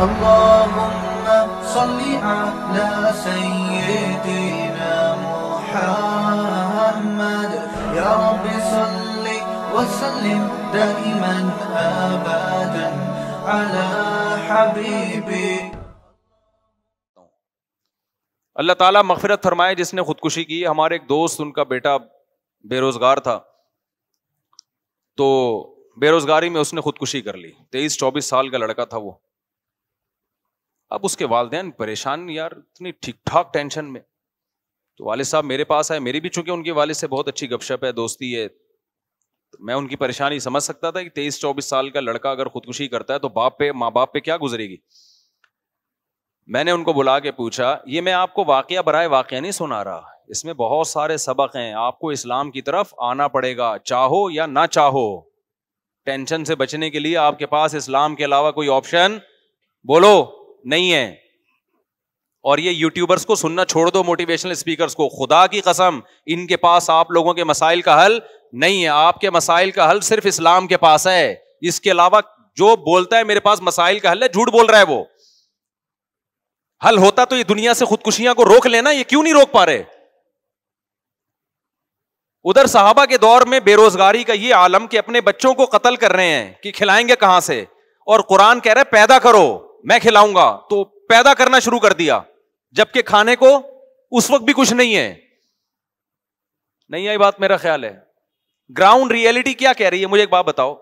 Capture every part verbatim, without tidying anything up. अल्लाहुम्मा सल्ली अला सय्यिदिना मुहम्मद या रब्बी सल्ली व सल्लिम दाइमन अबदन अला हबीबी। अल्लाह ताला मग़फ़िरत फरमाए जिसने खुदकुशी की। हमारे एक दोस्त, उनका बेटा बेरोजगार था तो बेरोजगारी में उसने खुदकुशी कर ली। तेईस चौबीस साल का लड़का था वो। अब उसके वालिदैन परेशान, यार इतनी ठीक ठाक टेंशन में। तो वालिद साहब मेरे पास आए। मेरी भी चूंकि उनके वालिद से बहुत अच्छी गपशप है, दोस्ती है, तो मैं उनकी परेशानी समझ सकता था कि तेईस चौबीस साल का लड़का अगर खुदकुशी करता है तो बाप पे, माँ बाप पे क्या गुजरेगी। मैंने उनको बुला के पूछा, ये मैं आपको वाकया बराए वाकया नहीं सुना रहा, इसमें बहुत सारे सबक हैं, आपको इस्लाम की तरफ आना पड़ेगा चाहो या ना चाहो। टेंशन से बचने के लिए आपके पास इस्लाम के अलावा कोई ऑप्शन बोलो नहीं है। और ये यूट्यूबर्स को सुनना छोड़ दो, मोटिवेशनल स्पीकर्स को, खुदा की कसम इनके पास आप लोगों के मसाइल का हल नहीं है। आपके मसाइल का हल सिर्फ इस्लाम के पास है। इसके अलावा जो बोलता है मेरे पास मसाइल का हल है, झूठ बोल रहा है। वो हल होता तो ये दुनिया से खुदकुशियां को रोक लेना, ये क्यों नहीं रोक पा रहे। उधर सहाबा के दौर में बेरोजगारी का ये आलम कि अपने बच्चों को कत्ल कर रहे हैं कि खिलाएंगे कहां से, और कुरान कह रहा है पैदा करो मैं खिलाऊंगा, तो पैदा करना शुरू कर दिया, जबकि खाने को उस वक्त भी कुछ नहीं है। नहीं आई बात, मेरा ख्याल है। ग्राउंड रियलिटी क्या कह रही है मुझे एक बात बताओ।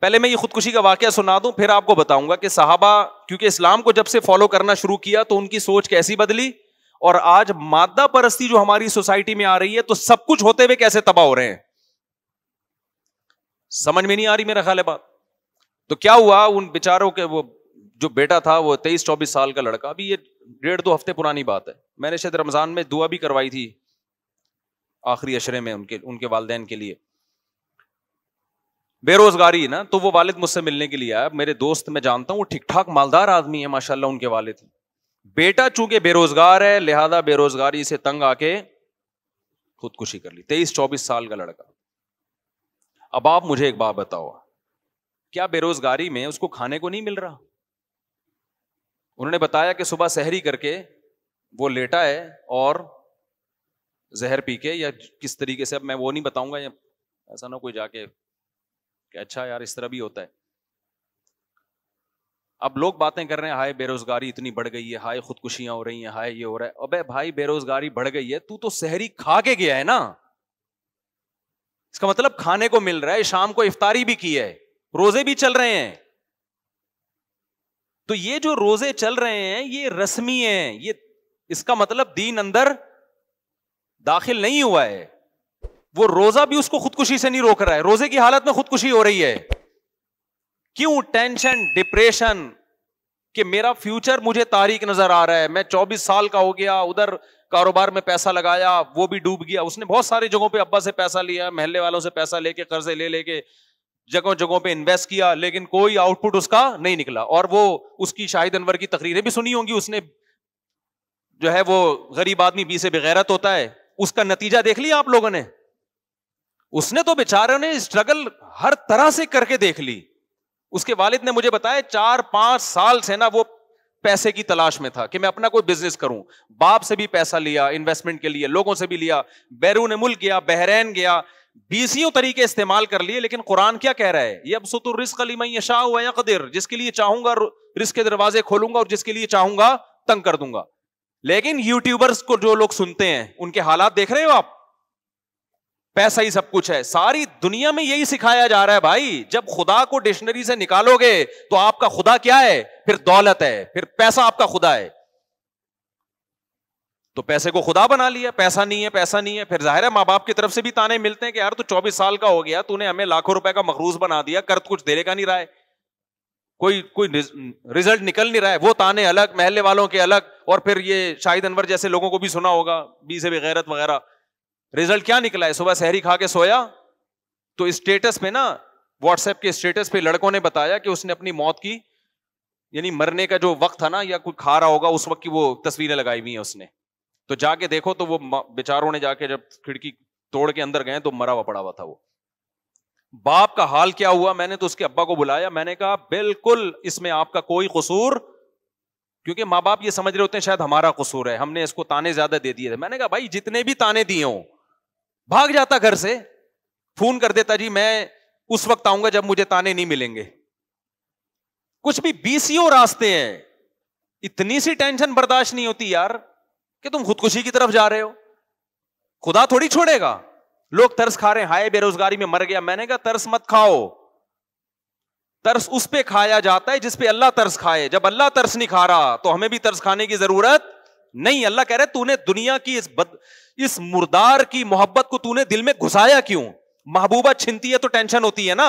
पहले मैं ये खुदकुशी का वाकया सुना दूं, फिर आपको बताऊंगा कि सहाबा क्योंकि इस्लाम को जब से फॉलो करना शुरू किया तो उनकी सोच कैसी बदली, और आज मादा परस्ती जो हमारी सोसाइटी में आ रही है तो सब कुछ होते हुए कैसे तबाह हो रहे हैं। समझ में नहीं आ रही मेरा ख्याल है बात। तो क्या हुआ, उन बेचारों के, वो जो बेटा था वो तेईस चौबीस साल का लड़का, अभी ये डेढ़ दो हफ्ते पुरानी बात है, मैंने शायद रमजान में दुआ भी करवाई थी आखिरी अशरे में उनके उनके वालिदैन के लिए। बेरोजगारी ना, तो वो वालिद मुझसे मिलने के लिए आया। मेरे दोस्त मैं जानता हूं, वो ठीक ठाक मालदार आदमी है माशाल्लाह उनके वालिद। बेटा चूंकि बेरोजगार है, लिहाजा बेरोजगारी से तंग आके खुदकुशी कर ली। तेईस चौबीस साल का लड़का। अब आप मुझे एक बात बताओ, क्या बेरोजगारी में उसको खाने को नहीं मिल रहा। उन्होंने बताया कि सुबह सहरी करके वो लेटा है और जहर पी के, या किस तरीके से, अब मैं वो नहीं बताऊंगा, या ऐसा ना कोई जाके कि अच्छा यार इस तरह भी होता है। अब लोग बातें कर रहे हैं, हाय बेरोजगारी इतनी बढ़ गई है, हाय खुदकुशियां हो रही हैं, हाय ये हो रहा है। अबे भाई बेरोजगारी बढ़ गई है, तू तो सहरी खा के गया है ना, इसका मतलब खाने को मिल रहा है, शाम को इफ्तारी भी की है, रोजे भी चल रहे हैं। तो ये जो रोजे चल रहे हैं ये रस्मी है, ये इसका मतलब दीन अंदर दाखिल नहीं हुआ है। वो रोजा भी उसको खुदकुशी से नहीं रोक रहा है, रोजे की हालत में खुदकुशी हो रही है। क्यों? टेंशन, डिप्रेशन कि मेरा फ्यूचर मुझे तारीक नजर आ रहा है, मैं चौबीस साल का हो गया, उधर कारोबार में पैसा लगाया वो भी डूब गया। उसने बहुत सारी जगहों पे अब्बा से पैसा लिया, महल्ले वालों से पैसा लेके, कर्जे ले लेके, जगह जगहों पे इन्वेस्ट किया, लेकिन कोई आउटपुट उसका नहीं निकला। और वो उसकी शाहिद अनवर की तकरीरें भी सुनी होंगी उसने, जो है वो गरीब आदमी बी से बेगैरत होता है, उसका नतीजा देख लिया आप लोगों ने। उसने तो बेचारों ने स्ट्रगल हर तरह से करके देख ली। उसके वालिद ने मुझे बताया चार पांच साल से ना वो पैसे की तलाश में था कि मैं अपना कोई बिजनेस करूं। बाप से भी पैसा लिया इन्वेस्टमेंट के लिए, लोगों से भी लिया, बैरून मुल्क गया, बहरैन गया, बीसियों तरीके इस्तेमाल कर लिए। लेकिन कुरान क्या कह रहा है, यबसुतु रिज़्क़ लिमन यशाअ व यक़दिर, जिसके लिए चाहूंगा रिस्क के दरवाजे खोलूंगा और जिसके लिए चाहूंगा तंग कर दूंगा। लेकिन यूट्यूबर्स को जो लोग सुनते हैं उनके हालात देख रहे हो आप, पैसा ही सब कुछ है। सारी दुनिया में यही सिखाया जा रहा है भाई। जब खुदा को डिक्शनरी से निकालोगे तो आपका खुदा क्या है, फिर दौलत है, फिर पैसा आपका खुदा है। तो पैसे को खुदा बना लिया, पैसा नहीं है, पैसा नहीं है। फिर जाहिर है माँ बाप की तरफ से भी ताने मिलते हैं कि यार तू चौबीस साल का हो गया, तूने हमें लाखों रुपए का मखरूज बना दिया, कर कुछ देने का नहीं रहा है, कोई कोई रिजल्ट निकल नहीं रहा है। वो ताने अलग, महल्ले वालों के अलग, और फिर ये शाहिद अनवर जैसे लोगों को भी सुना होगा, बी से बेगैरत वगैरह। रिजल्ट क्या निकला है, सुबह सहरी खा के सोया। तो स्टेटस पे ना, व्हाट्सएप के स्टेटस पे लड़कों ने बताया कि उसने अपनी मौत की, यानी मरने का जो वक्त था ना, या कोई खा रहा होगा उस वक्त की वो तस्वीरें लगाई हुई हैं उसने। तो जाके देखो तो वो बेचारों ने जाके जब खिड़की तोड़ के अंदर गए तो मरा हुआ पड़ा हुआ था वो। बाप का हाल क्या हुआ, मैंने तो उसके अब्बा को बुलाया, मैंने कहा बिल्कुल इसमें आपका कोई कसूर, क्योंकि माँ बाप ये समझ रहे होते हैं शायद हमारा कसूर है, हमने इसको ताने ज्यादा दे दिए थे। मैंने कहा भाई जितने भी ताने दिए हों, भाग जाता घर से, फोन कर देता जी मैं उस वक्त आऊंगा जब मुझे ताने नहीं मिलेंगे। कुछ भी बीसियों रास्ते हैं। इतनी सी टेंशन बर्दाश्त नहीं होती यार कि तुम खुदकुशी की तरफ जा रहे हो। खुदा थोड़ी छोड़ेगा। लोग तरस खा रहे हैं, हाय बेरोजगारी में मर गया। मैंने कहा तरस मत खाओ, तरस उस पे खाया जाता है जिस पे अल्लाह तरस खाए। जब अल्लाह तरस नहीं खा रहा तो हमें भी तरस खाने की जरूरत नहीं। अल्लाह कह रहा है तूने दुनिया की इस बद, इस मुर्दार की मोहब्बत को तूने दिल में घुसाया क्यों? महबूबा छिनती है तो टेंशन होती है ना,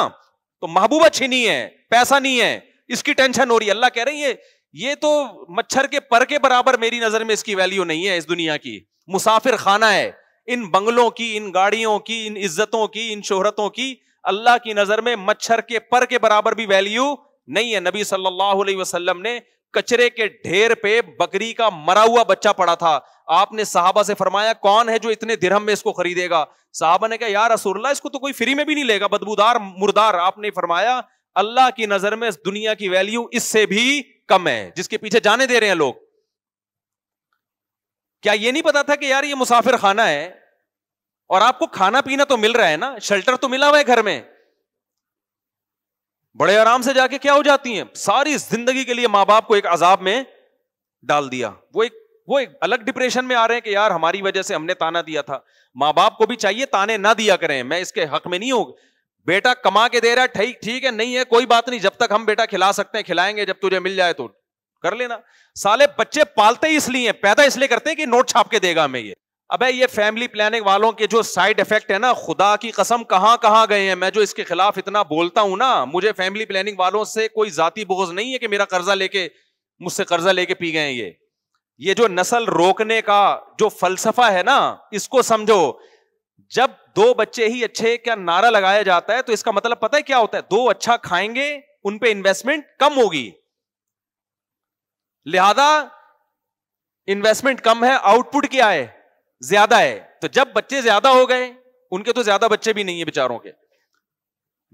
तो महबूबा छिनी है, पैसा नहीं है, इसकी टेंशन हो रही है। अल्लाह कह रही है ये तो मच्छर के पर के बराबर मेरी नजर में इसकी वैल्यू नहीं है, इस दुनिया की मुसाफिर खाना है। इन बंगलों की, इन गाड़ियों की, इन इज्जतों की, इन शोहरतों की अल्लाह की नजर में मच्छर के पर के बराबर भी वैल्यू नहीं है। नबी सल्लल्लाहु अलैहि वसल्लम ने कचरे के ढेर पे बकरी का मरा हुआ बच्चा पड़ा था। आपने साहबा से फरमाया कौन है जो इतने दिरहम में इसको खरीदेगा? साहबा ने कहा या रसूल अल्लाह इसको तो कोई फ्री में भी नहीं लेगा, बदबूदार मुर्दार। आपने फरमाया अल्लाह की नजर में इस दुनिया की वैल्यू इससे भी कम है, जिसके पीछे जाने दे रहे हैं लोग। क्या ये नहीं पता था कि यार ये मुसाफिर खाना है और आपको खाना पीना तो मिल रहा है ना, शेल्टर तो मिला हुआ है घर में, बड़े आराम से जाके क्या हो जाती हैं, सारी जिंदगी के लिए माँ बाप को एक अजाब में डाल दिया। वो एक वो एक अलग डिप्रेशन में आ रहे हैं कि यार हमारी वजह से हमने ताना दिया था। माँ बाप को भी चाहिए ताने ना दिया करें। मैं इसके हक में नहीं हूं, बेटा कमा के दे रहा है ठीक ठीक है, नहीं है कोई बात नहीं, जब तक हम बेटा खिला सकते हैं खिलाएंगे, जब तुझे मिल जाए तो कर लेना। साले बच्चे पालते ही इसलिए, पैदा इसलिए करते हैं कि नोट छाप के देगा हमें ये। अबे ये फैमिली प्लानिंग वालों के जो साइड इफेक्ट है ना, खुदा की कसम कहां कहां गए हैं। मैं जो इसके खिलाफ इतना बोलता हूं ना, मुझे फैमिली प्लानिंग वालों से कोई जाती बोझ नहीं है कि मेरा कर्जा लेके, मुझसे कर्जा लेके पी गए। ये ये जो नस्ल रोकने का जो फलसफा है ना, इसको समझो। जब दो बच्चे ही अच्छे क्या नारा लगाया जाता है तो इसका मतलब पता है क्या होता है, दो अच्छा खाएंगे, उन पे इन्वेस्टमेंट कम होगी, लिहाजा इन्वेस्टमेंट कम है, आउटपुट क्या है ज्यादा है। तो जब बच्चे ज्यादा हो गए, उनके तो ज्यादा बच्चे भी नहीं है बेचारों के,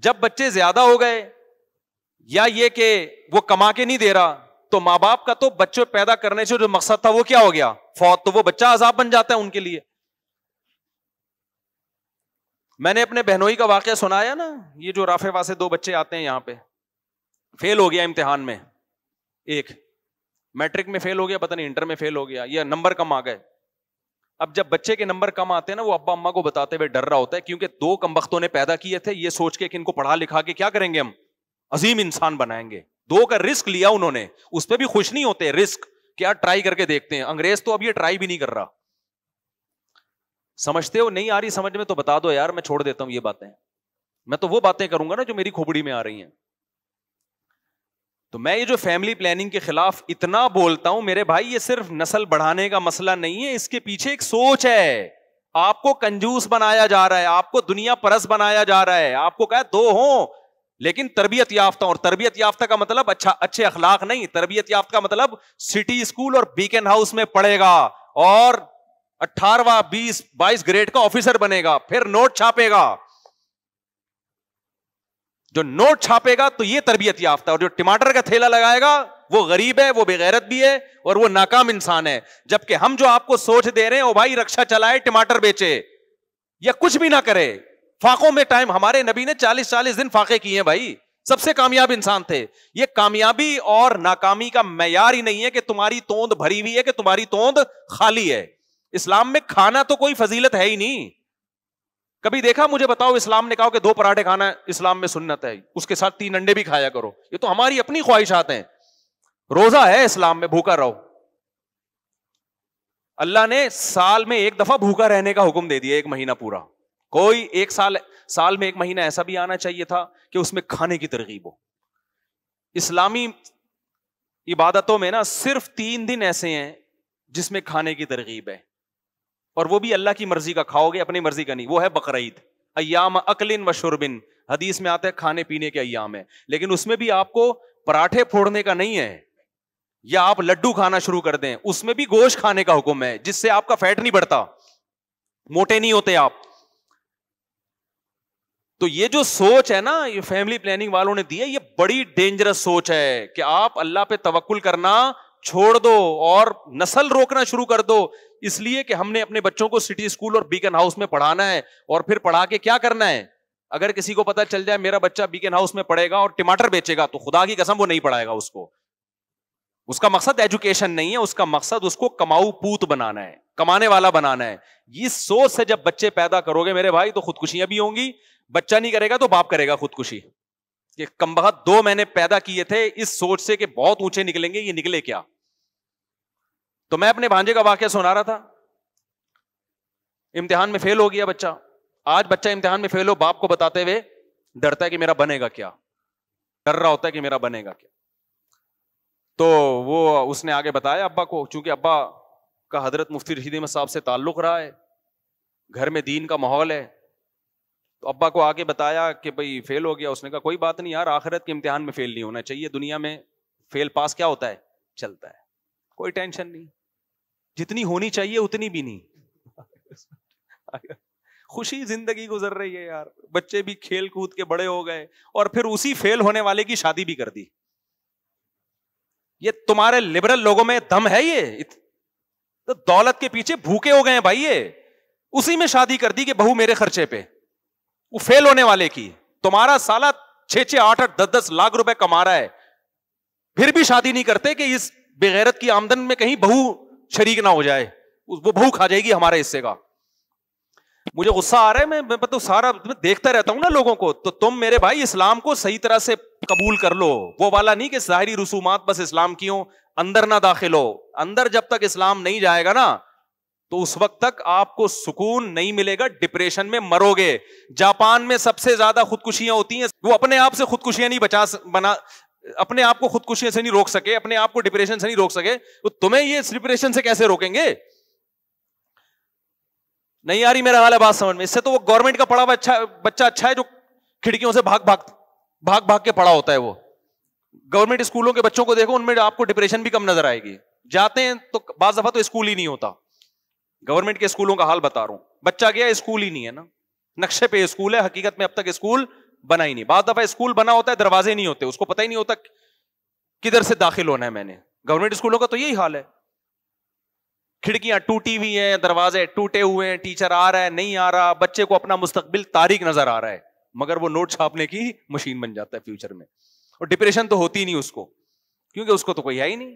जब बच्चे ज्यादा हो गए या ये कि वो कमा के नहीं दे रहा, तो माँ बाप का तो बच्चे पैदा करने से जो मकसद था वो क्या हो गया, फौत। तो वो बच्चा अजाब बन जाता है उनके लिए। मैंने अपने बहनोई का वाकया सुनाया ना, ये जो राफे वासे दो बच्चे आते हैं यहाँ पे, फेल हो गया इम्तिहान में, एक मैट्रिक में फेल हो गया, पता नहीं इंटर में फेल हो गया, या नंबर कम आ गए। अब जब बच्चे के नंबर कम आते हैं ना, वो अब्बा अम्मा को बताते हुए डर रहा होता है, क्योंकि दो कमबख्तों ने पैदा किए थे ये सोच के कि इनको पढ़ा लिखा के क्या करेंगे, हम अजीम इंसान बनाएंगे। दो का रिस्क लिया उन्होंने, उस पर भी खुश नहीं होते, रिस्क क्या ट्राई करके देखते हैं। अंग्रेज तो अब ये ट्राई भी नहीं कर रहा। समझते हो नहीं आ रही समझ में तो बता दो यार, मैं छोड़ देता हूं ये बातें, मैं तो वो बातें करूंगा ना जो मेरी खोपड़ी में आ रही हैं। तो मैं ये जो फैमिली प्लानिंग के खिलाफ इतना बोलता हूं मेरे भाई, ये सिर्फ नस्ल बढ़ाने का मसला नहीं है, इसके पीछे एक सोच है। आपको कंजूस बनाया जा रहा है, आपको दुनिया परस बनाया जा रहा है, आपको कहा दो हों लेकिन तरबियत याफ्ता। और तरबियत याफ्ता का मतलब अच्छा अच्छे अखलाक नहीं, तरबियत याफ्ता का मतलब सिटी स्कूल और बीकन हाउस में पढ़ेगा और अठारहवां बीस बाईस ग्रेड का ऑफिसर बनेगा, फिर नोट छापेगा। जो नोट छापेगा तो ये तरबियत याफ्ता, और जो टमाटर का थैला लगाएगा वो गरीब है, वो बेगैरत भी है और वो नाकाम इंसान है। जबकि हम जो आपको सोच दे रहे हैं, ओ भाई रक्षा चलाए, टमाटर बेचे या कुछ भी ना करे, फाकों में टाइम, हमारे नबी ने चालीस चालीस दिन फाके किए हैं भाई, सबसे कामयाब इंसान थे। ये कामयाबी और नाकामी का मैयार ही नहीं है कि तुम्हारी तोंद भरी हुई है कि तुम्हारी तोंद खाली है। इस्लाम में खाना तो कोई फजीलत है ही नहीं। कभी देखा मुझे बताओ इस्लाम ने कहा कि दो पराठे खाना इस्लाम में सुन्नत है, उसके साथ तीन अंडे भी खाया करो? ये तो हमारी अपनी ख्वाहिशात हैं। रोजा है इस्लाम में, भूखा रहो। अल्लाह ने साल में एक दफा भूखा रहने का हुक्म दे दिया, एक महीना पूरा। कोई एक साल साल में एक महीना ऐसा भी आना चाहिए था कि उसमें खाने की तरगीब हो। इस्लामी इबादतों में ना सिर्फ तीन दिन ऐसे हैं जिसमें खाने की तरगीब है, और वो भी अल्लाह की मर्जी का खाओगे, अपनी मर्जी का नहीं। वो है बकरीद, अय्याम अकलिन व शुरबिन, हदीस में आता है खाने पीने के अय्याम है। लेकिन उसमें भी आपको पराठे फोड़ने का नहीं है, या आप लड्डू खाना शुरू कर दें। उसमें भी गोश्त खाने का हुक्म है, जिससे आपका फैट नहीं बढ़ता, मोटे नहीं होते आप। तो ये जो सोच है ना, ये फैमिली प्लानिंग वालों ने दी है, ये बड़ी डेंजरस सोच है कि आप अल्लाह पे तवक्कुल करना छोड़ दो और नस्ल रोकना शुरू कर दो, इसलिए कि हमने अपने बच्चों को सिटी स्कूल और बीकन हाउस में पढ़ाना है और फिर पढ़ा के क्या करना है। अगर किसी को पता चल जाए मेरा बच्चा बीकन हाउस में पढ़ेगा और टमाटर बेचेगा तो खुदा की कसम वो नहीं पढ़ाएगा उसको। उसका मकसद एजुकेशन नहीं है, उसका मकसद उसको कमाऊ पूत बनाना है, कमाने वाला बनाना है। इस सोच से जब बच्चे पैदा करोगे मेरे भाई तो खुदकुशियां भी होंगी, बच्चा नहीं करेगा तो बाप करेगा खुदकुशी। ये कमबख्त दो मैंने पैदा किए थे इस सोच से कि बहुत ऊंचे निकलेंगे, ये निकले क्या। तो मैं अपने भांजे का वाकया सुना रहा था, इम्तिहान में फेल हो गया बच्चा। आज बच्चा इम्तिहान में फेल हो, बाप को बताते हुए डरता है कि मेरा बनेगा क्या, डर रहा होता है कि मेरा बनेगा क्या। तो वो उसने आगे बताया अब्बा को, चूंकि अब्बा का हजरत मुफ्ती रशीद अहमद साहब से ताल्लुक़ रहा है, घर में दीन का माहौल है, तो अब्बा को आगे बताया कि भाई फेल हो गया। उसने कहा कोई बात नहीं यार, आखिरत के इम्तिहान में फेल नहीं होना चाहिए, दुनिया में फेल पास क्या होता है, चलता है, कोई टेंशन नहीं, जितनी होनी चाहिए उतनी भी नहीं। खुशी जिंदगी गुजर रही है यार, बच्चे भी खेल कूद के बड़े हो गए और फिर उसी फेल होने वाले की शादी भी कर दी। ये तुम्हारे लिबरल लोगों में दम है, ये तो दौलत के पीछे भूखे हो गए हैं भाई। ये उसी में शादी कर दी कि बहू मेरे खर्चे पे, वो फेल होने वाले की। तुम्हारा साला छह छह आठ आठ दस दस लाख रुपए कमा रहा है, फिर भी शादी नहीं करते कि इस बेगैरत की आमदन में कहीं बहू शरीक ना हो जाए, वो बहू खा जाएगी हमारे हिस्से का। मुझे गुस्सा आ रहा है, मैं मैं तो सारा मैं देखता रहता हूं ना लोगों को। तो तुम मेरे भाई इस्लाम को सही तरह से कबूल कर लो, वो वाला नहीं कि ज़ाहिरी रसूमात बस इस्लाम की हो, अंदर ना दाखिल हो। अंदर जब तक इस्लाम नहीं जाएगा ना तो उस वक्त तक आपको सुकून नहीं मिलेगा, डिप्रेशन में मरोगे। जापान में सबसे ज्यादा खुदकुशियां होती हैं, वो अपने आप से खुदकुशियां नहीं बचा बना अपने आप को खुदकुशियों से नहीं रोक सके, अपने आप को डिप्रेशन से नहीं रोक सके, तो तुम्हें ये डिप्रेशन से कैसे रोकेंगे। नहीं यार मेरा हाल है बात समझ में, इससे तो वो गवर्नमेंट का पढ़ा हुआ अच्छा बच्चा अच्छा है जो खिड़कियों से भाग भाग भाग भाग के पढ़ा होता है। वो गवर्नमेंट स्कूलों के बच्चों को देखो, उनमें आपको डिप्रेशन भी कम नजर आएगी। जाते हैं तो बाज दफा तो स्कूल ही नहीं होता, गवर्नमेंट के स्कूलों का हाल बता रहा हूं। बच्चा गया स्कूल ही नहीं है ना, नक्शे पे स्कूल है, हकीकत में अब तक स्कूल बना ही नहीं। बाज दफा स्कूल बना होता है, दरवाजे नहीं होते, उसको पता ही नहीं होता किधर से दाखिल होना है। मैंने गवर्नमेंट स्कूलों का तो यही हाल है, खिड़कियां टूटी हुई हैं, दरवाजे टूटे हुए हैं, टीचर आ रहा है नहीं आ रहा, बच्चे को अपना मुस्तकबिल तारीख नजर आ रहा है, मगर वो नोट छापने की मशीन बन जाता है फ्यूचर में। और डिप्रेशन तो होती नहीं उसको, क्योंकि उसको तो कोई है ही नहीं।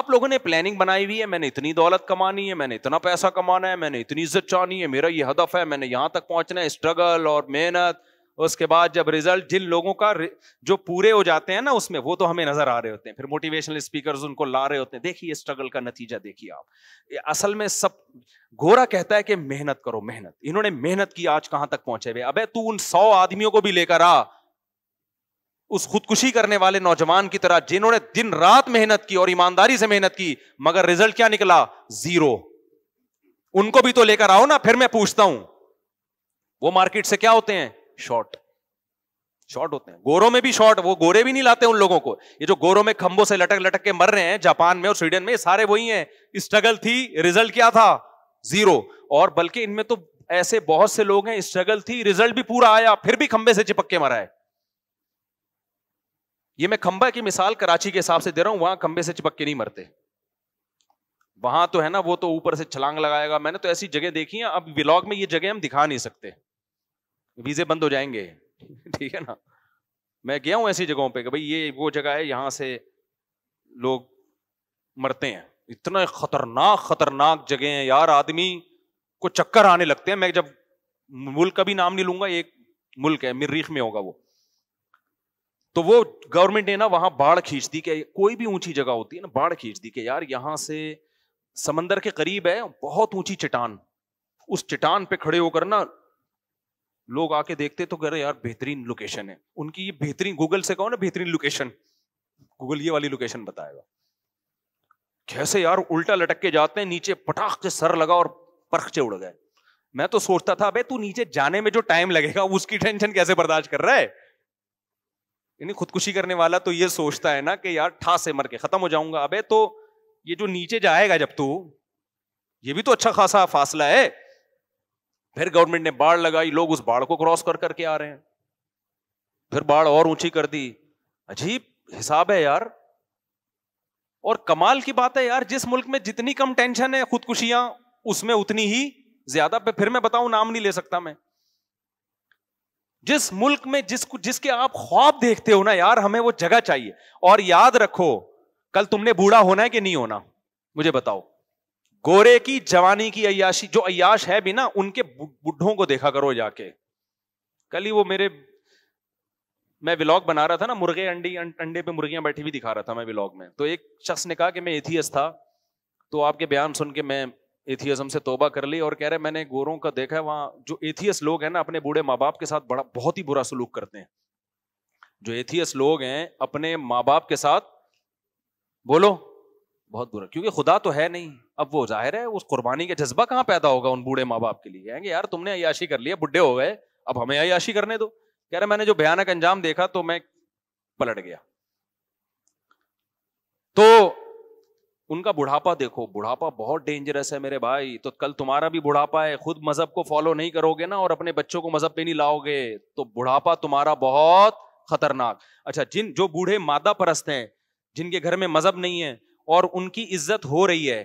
आप लोगों ने प्लानिंग बनाई हुई है, मैंने इतनी दौलत कमानी है, मैंने इतना पैसा कमाना है, मैंने इतनी इज्जत चाहनी है, मेरा ये हदफ है, मैंने यहां तक पहुंचना है, स्ट्रगल और मेहनत। उसके बाद जब रिजल्ट जिन लोगों का जो पूरे हो जाते हैं ना उसमें, वो तो हमें नजर आ रहे होते हैं, फिर मोटिवेशनल स्पीकर्स उनको ला रहे होते हैं, देखिए स्ट्रगल का नतीजा देखिए आप। असल में सब गोरा कहता है कि मेहनत करो मेहनत, इन्होंने मेहनत की आज कहां तक पहुंचे हुए। अबे तू उन सौ आदमियों को भी लेकर आ उस खुदकुशी करने वाले नौजवान की तरह जिन्होंने दिन रात मेहनत की और ईमानदारी से मेहनत की, मगर रिजल्ट क्या निकला, जीरो। उनको भी तो लेकर आओ ना, फिर मैं पूछता हूं। वो मार्केट से क्या होते हैं, शॉर्ट शॉर्ट होते हैं। गोरों में भी शॉर्ट, वो गोरे भी नहीं लाते उन लोगों को। ये जो गोरों में खंभों से लटक लटक के मर रहे हैं जापान में और स्वीडन में, सारे वही हैं। स्ट्रगल थी, रिजल्ट क्या था, जीरो। और बल्कि इनमें तो ऐसे बहुत से लोग हैं, स्ट्रगल थी, रिजल्ट भी पूरा आया, फिर भी खंभे से चिपक के मरा है। ये मैं खंभा की मिसाल कराची के हिसाब से दे रहा हूं, वहां खंभे से चिपक के नहीं मरते। वहां तो है ना, वो तो ऊपर से छलांग लगाएगा। मैंने तो ऐसी जगह देखी है, अब व्लॉग में ये जगह हम दिखा नहीं सकते, वीजे बंद हो जाएंगे, ठीक है ना। मैं गया हूं ऐसी जगहों पे कि भाई ये वो जगह है, यहां से लोग मरते हैं। इतना खतरनाक खतरनाक जगह है यार, आदमी को चक्कर आने लगते हैं। मैं जब मुल्क का भी नाम नहीं लूंगा, एक मुल्क है मिर्रीख में होगा वो, तो वो गवर्नमेंट ने ना वहां बाढ़ खींच दी कि कोई भी ऊंची जगह होती है ना, बाढ़ खींच दी कि यार यहां से समंदर के करीब है बहुत ऊंची चट्टान, उस चट्टान पे खड़े होकर ना लोग आके देखते तो कह रहे यार बेहतरीन लोकेशन है उनकी। ये बेहतरीन, गूगल से कहो ना बेहतरीन लोकेशन, गूगल ये वाली लोकेशन बताएगा। कैसे यार उल्टा लटक के जाते हैं, नीचे पटाख से सर लगा और परखचे उड़ गए। मैं तो सोचता था अबे तू नीचे जाने में जो टाइम लगेगा उसकी टेंशन कैसे बर्दाश्त कर रहा है। यानी खुदकुशी करने वाला तो ये सोचता है ना कि यार ठा से मर के खत्म हो जाऊंगा। अबे तो ये जो नीचे जाएगा जब तू, ये भी तो अच्छा खासा फासला है, फिर गवर्नमेंट ने बाढ़ लगाई, लोग उस बाढ़ को क्रॉस कर करके आ रहे हैं, फिर बाढ़ और ऊंची कर दी। अजीब हिसाब है यार। और कमाल की बात है यार, जिस मुल्क में जितनी कम टेंशन है खुदकुशियां उसमें उतनी ही ज्यादा। फिर मैं बताऊं, नाम नहीं ले सकता मैं। जिस मुल्क में जिसको जिसके आप ख्वाब देखते हो ना यार, हमें वो जगह चाहिए। और याद रखो, कल तुमने बूढ़ा होना है कि नहीं होना, मुझे बताओ। गोरे की जवानी की अय्याशी, जो अय्याश है भी ना, उनके बुढ़ों को देखा करो जाके। कल ही वो मेरे, मैं व्लॉग बना रहा था ना, मुर्गे अंडी अंडे पे मुर्गियां बैठी हुई दिखा रहा था मैं व्लॉग में, तो एक शख्स ने कहा कि मैं एथियस था, तो आपके बयान सुन के मैं एथियज्म से तोबा कर ली। और कह रहे मैंने गोरों का देखा है वहां, जो एथियस लोग हैं ना, अपने बूढ़े माँ बाप के साथ बड़ा बहुत ही बुरा सलूक करते हैं। जो एथियस लोग हैं अपने माँ बाप के साथ, बोलो, बहुत बुरा, क्योंकि खुदा तो है नहीं। अब वो जाहिर है उस कुर्बानी का जज्बा कहाँ पैदा होगा उन बूढ़े माँ बाप के लिए। कहेंगे यार तुमने अय्याशी कर लिया, बुढ़े हो गए, अब हमें अय्याशी करने दो। कह रहे मैंने जो भयानक अंजाम देखा तो मैं पलट गया। तो उनका बुढ़ापा देखो, बुढ़ापा बहुत डेंजरस है मेरे भाई। तो कल तुम्हारा भी बुढ़ापा है, खुद मजहब को फॉलो नहीं करोगे ना और अपने बच्चों को मजहब पे नहीं लाओगे तो बुढ़ापा तुम्हारा बहुत खतरनाक। अच्छा, जिन जो बूढ़े मादा परस्त हैं, जिनके घर में मजहब नहीं है और उनकी इज्जत हो रही है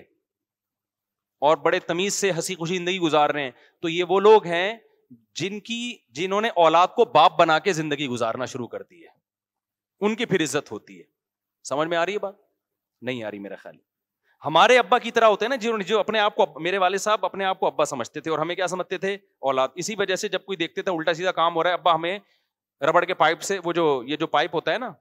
और बड़े तमीज से हंसी खुशी जिंदगी गुजार रहे हैं, तो ये वो लोग हैं जिनकी जिन्होंने औलाद को बाप बना के जिंदगी गुजारना शुरू कर दी है, उनकी फिर इज्जत होती है। समझ में आ रही है बात? नहीं आ रही मेरा ख्याल। हमारे अब्बा की तरह होते हैं ना, जिन्होंने जो अपने आप को, मेरे वाले साहब अपने आप को अब्बा समझते थे और हमें क्या समझते थे, औलाद। इसी वजह से जब कोई देखते था उल्टा सीधा काम हो रहा है, अब्बा हमें रबड़ के पाइप से, वो जो ये जो पाइप होता है ना,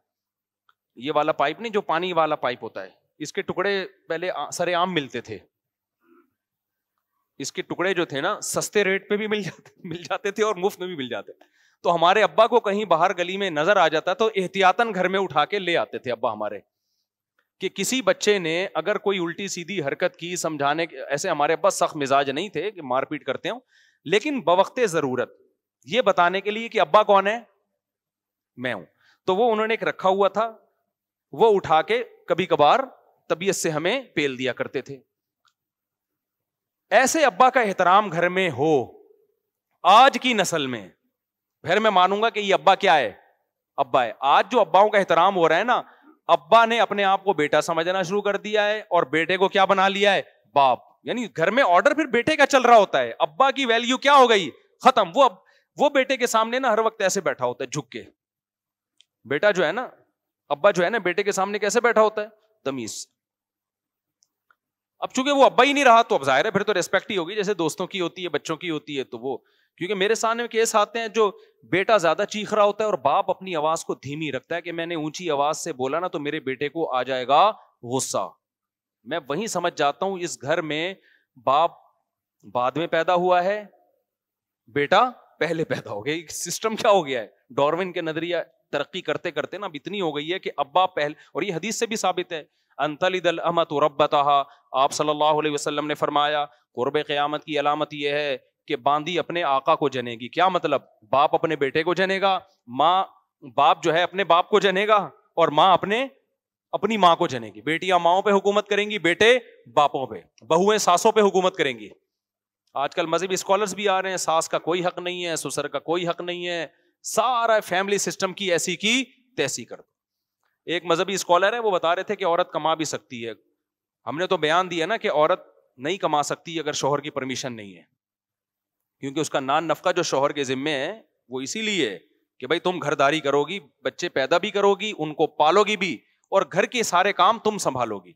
ये वाला पाइप नहीं, जो पानी वाला पाइप होता है, इसके टुकड़े पहले सरेआम मिलते थे। इसके टुकड़े जो थे ना, सस्ते रेट पे भी मिल जाते मिल जाते थे और मुफ्त में भी मिल जाते थे। तो हमारे अब्बा को कहीं बाहर गली में नजर आ जाता तो एहतियातन घर में उठा के ले आते थे अब्बा हमारे, कि किसी बच्चे ने अगर कोई उल्टी सीधी हरकत की, समझाने के, ऐसे हमारे अब्बा सख्त मिजाज नहीं थे कि मारपीट करते हो, लेकिन बवक्ते ज़रूरत ये बताने के लिए कि अब्बा कौन है, मैं हूं। तो वो उन्होंने एक रखा हुआ था, वो उठा के कभी कभार तबीयत से हमें पेल दिया करते थे। ऐसे अब्बा का एहतराम घर में हो आज की नस्ल में, फिर मैं मानूंगा कि ये अब्बा क्या है, अब्बा है। आज जो अब्बाओं का एहतराम हो रहा है ना, अब्बा ने अपने आप को बेटा समझना शुरू कर दिया है और बेटे को क्या बना लिया है, बाप। यानी घर में ऑर्डर फिर बेटे का चल रहा होता है, अब्बा की वैल्यू क्या हो गई, खत्म। वो अब वो बेटे के सामने ना हर वक्त ऐसे बैठा होता है झुक के, बेटा जो है ना, अब्बा जो है ना बेटे के सामने कैसे बैठा होता है, तमीज। अब चूंकि वो अब्बा ही नहीं रहा तो अब जाहिर है फिर तो रिस्पेक्ट ही होगी, जैसे दोस्तों की होती है, बच्चों की होती है। तो वो, क्योंकि मेरे सामने केस आते हैं जो बेटा ज्यादा चीख रहा होता है और बाप अपनी आवाज को धीमी रखता है कि मैंने ऊंची आवाज से बोला ना तो मेरे बेटे को आ जाएगा गुस्सा। मैं वहीं समझ जाता हूं इस घर में बाप बाद में पैदा हुआ है, बेटा पहले पैदा हो गया। सिस्टम क्या हो गया है, डार्विन के नजरिया तरक्की करते करते ना अब इतनी हो गई है कि अब्बा पहले, और ये हदीस से भी साबित है, अंतलिदल अमतु रब्बतहा, आप सल्लल्लाहु अलैहि वसल्लम ने फरमाया कुर्बे क़यामत की अलामत यह है कि बांदी अपने आका को जनेगी। क्या मतलब, बाप अपने बेटे को जनेगा, माँ, बाप जो है अपने बाप को जनेगा और माँ अपने अपनी माँ को जनेगी। बेटियां माओं पे हुकूमत करेंगी, बेटे बापों पे, बहुएं सासों पे हुकूमत करेंगी। आजकल मजहबी स्कॉलर्स भी आ रहे हैं, सास का कोई हक नहीं है, ससुर का कोई हक नहीं है, सारा फैमिली सिस्टम की ऐसी की तैसी कर दो। एक मजहबी स्कॉलर है, वो बता रहे थे कि औरत कमा भी सकती है। हमने तो बयान दिया ना कि औरत नहीं कमा सकती अगर शोहर की परमिशन नहीं है, क्योंकि उसका नान नफका जो शोहर के जिम्मे है वो इसीलिए है कि भाई तुम घरदारी करोगी, बच्चे पैदा भी करोगी, उनको पालोगी भी, और घर के सारे काम तुम संभालोगी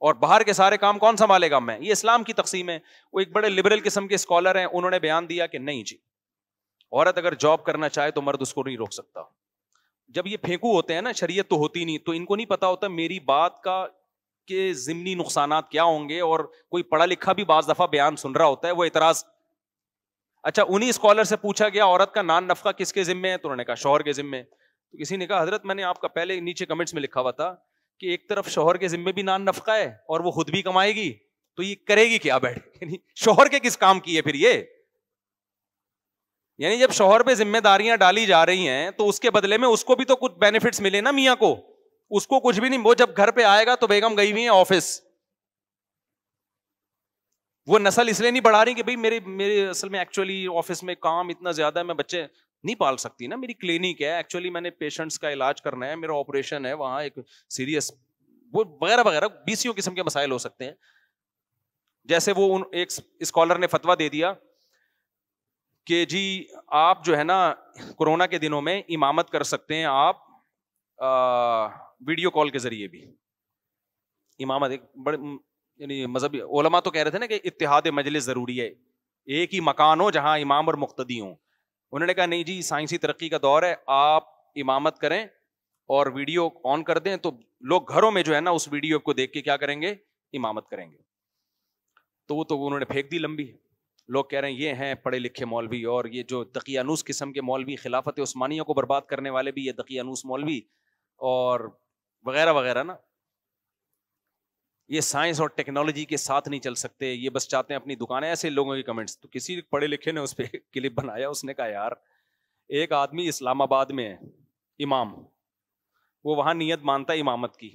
और बाहर के सारे काम कौन संभालेगा, मैं। ये इस्लाम की तकसीम है। वो एक बड़े लिबरल किस्म के स्कॉलर हैं, उन्होंने बयान दिया कि नहीं जी, औरत अगर जॉब करना चाहे तो मर्द उसको नहीं रोक सकता। जब ये फेंकू होते हैं ना, शरीयत तो होती नहीं, तो इनको नहीं पता होता मेरी बात का के जिमनी नुकसानात क्या होंगे। और कोई पढ़ा लिखा भी बाज दफा बयान सुन रहा होता है, वो एतराज। अच्छा, उन्हीं स्कॉलर से पूछा गया औरत का नान नफका किसके जिम्मे है, तो उन्होंने कहा शौहर के जिम्मे। तो किसी ने कहा हजरत मैंने आपका पहले नीचे कमेंट्स में लिखा हुआ था कि एक तरफ शौहर के जिम्मे भी नान नफका है और वो खुद भी कमाएगी, तो ये करेगी क्या बैठ, शौहर के किस काम की है फिर ये। यानी जब शोहर पे जिम्मेदारियां डाली जा रही हैं तो उसके बदले में उसको भी तो कुछ बेनिफिट्स मिले ना मियाँ को, उसको कुछ भी नहीं। वो जब घर पे आएगा तो बेगम गई हुई है ऑफिस, वो नस्ल इसलिए नहीं बढ़ा रही कि भाई मेरे मेरे असल में एक्चुअली ऑफिस में काम इतना ज्यादा है, मैं बच्चे नहीं पाल सकती ना, मेरी क्लिनिक है, एक्चुअली मैंने पेशेंट्स का इलाज करना है, मेरा ऑपरेशन है, वहाँ एक सीरियस वो वगैरह वगैरह बीसियों किस्म के मसाइल हो सकते हैं। जैसे वो उन एक स्कॉलर ने फतवा दे दिया कि जी आप जो है ना कोरोना के दिनों में इमामत कर सकते हैं आप आ, वीडियो कॉल के जरिए भी। इमामत एक बड़े यानी मजहबी ओलमा तो कह रहे थे ना कि इत्तिहाद मजलिस ज़रूरी है, एक ही मकान हो जहां इमाम और मुक्तदी हों। उन्होंने कहा नहीं जी, साइंसी तरक्की का दौर है, आप इमामत करें और वीडियो ऑन कर दें तो लोग घरों में जो है ना उस वीडियो को देख के क्या करेंगे, इमामत करेंगे। तो वो तो उन्होंने फेंक दी लंबी। लोग कह रहे हैं ये हैं पढ़े लिखे मौलवी, और ये जो दकियानूस किस्म के मौलवी, खिलाफत उस्मानिया को बर्बाद करने वाले भी ये दकियानूस मौलवी और वगैरह वगैरह ना, ये साइंस और टेक्नोलॉजी के साथ नहीं चल सकते, ये बस चाहते हैं अपनी दुकानें। ऐसे लोगों के कमेंट्स। तो किसी पढ़े लिखे ने उस पर क्लिप बनाया, उसने कहा यार एक आदमी इस्लामाबाद में है इमाम, वो वहाँ नियत मानता है इमामत की,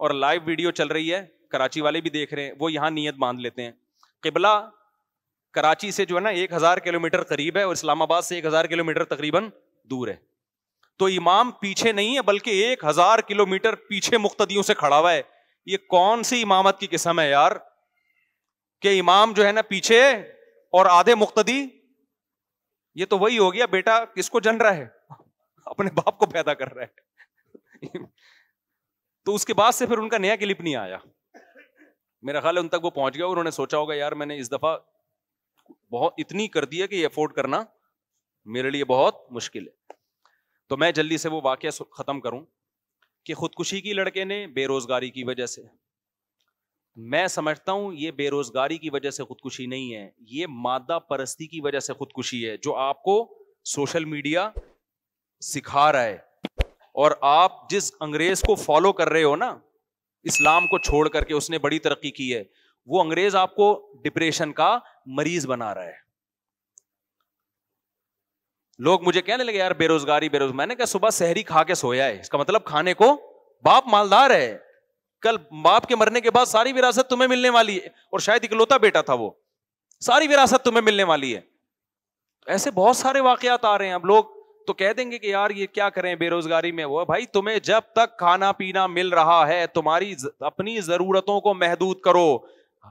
और लाइव वीडियो चल रही है, कराची वाले भी देख रहे हैं, वो यहाँ नियत बांध लेते हैं। किबला कराची से जो है ना एक हज़ार किलोमीटर करीब है और इस्लामाबाद से एक हज़ार किलोमीटर तकरीबन दूर है, तो इमाम पीछे नहीं है बल्कि एक हज़ार किलोमीटर पीछे मुक्तदियों से खड़ा हुआ है। ये कौन सी इमामत की किस्म है यार, कि इमाम जो है ना पीछे और आधे मुक्तदी। ये तो वही हो गया बेटा, किसको जन रहा है, अपने बाप को पैदा कर रहा है। तो उसके बाद से फिर उनका नया क्लिप नहीं आया, मेरा ख्याल है उन तक वो पहुंच गया, उन्होंने सोचा होगा यार मैंने इस दफा बहुत इतनी कर दी है कि ये अफोर्ड करना मेरे लिए बहुत मुश्किल है। तो मैं जल्दी से वो वाकया खत्म करूं कि खुदकुशी की लड़के ने बेरोजगारी की वजह से, मैं समझता हूं ये बेरोजगारी की वजह से खुदकुशी नहीं है, ये मादा परस्ती की वजह से खुदकुशी है, जो आपको सोशल मीडिया सिखा रहा है। और आप जिस अंग्रेज को फॉलो कर रहे हो ना, इस्लाम को छोड़ करके उसने बड़ी तरक्की की है, वो अंग्रेज आपको डिप्रेशन का मरीज बना रहा है। लोग मुझे कहने लगे यार बेरोजगारी बेरोजगारी, मैंने कहा सुबह सहरी खा के सोया है, इसका मतलब खाने को बाप मालदार है, कल बाप के मरने के बाद सारी विरासत तुम्हें मिलने वाली है, और शायद इकलौता बेटा था वो, सारी विरासत तुम्हें मिलने वाली है। ऐसे बहुत सारे वाकयात आ रहे हैं। अब लोग तो कह देंगे कि यार ये क्या करें बेरोजगारी में, वो भाई तुम्हें जब तक खाना पीना मिल रहा है तुम्हारी अपनी जरूरतों को महदूद करो।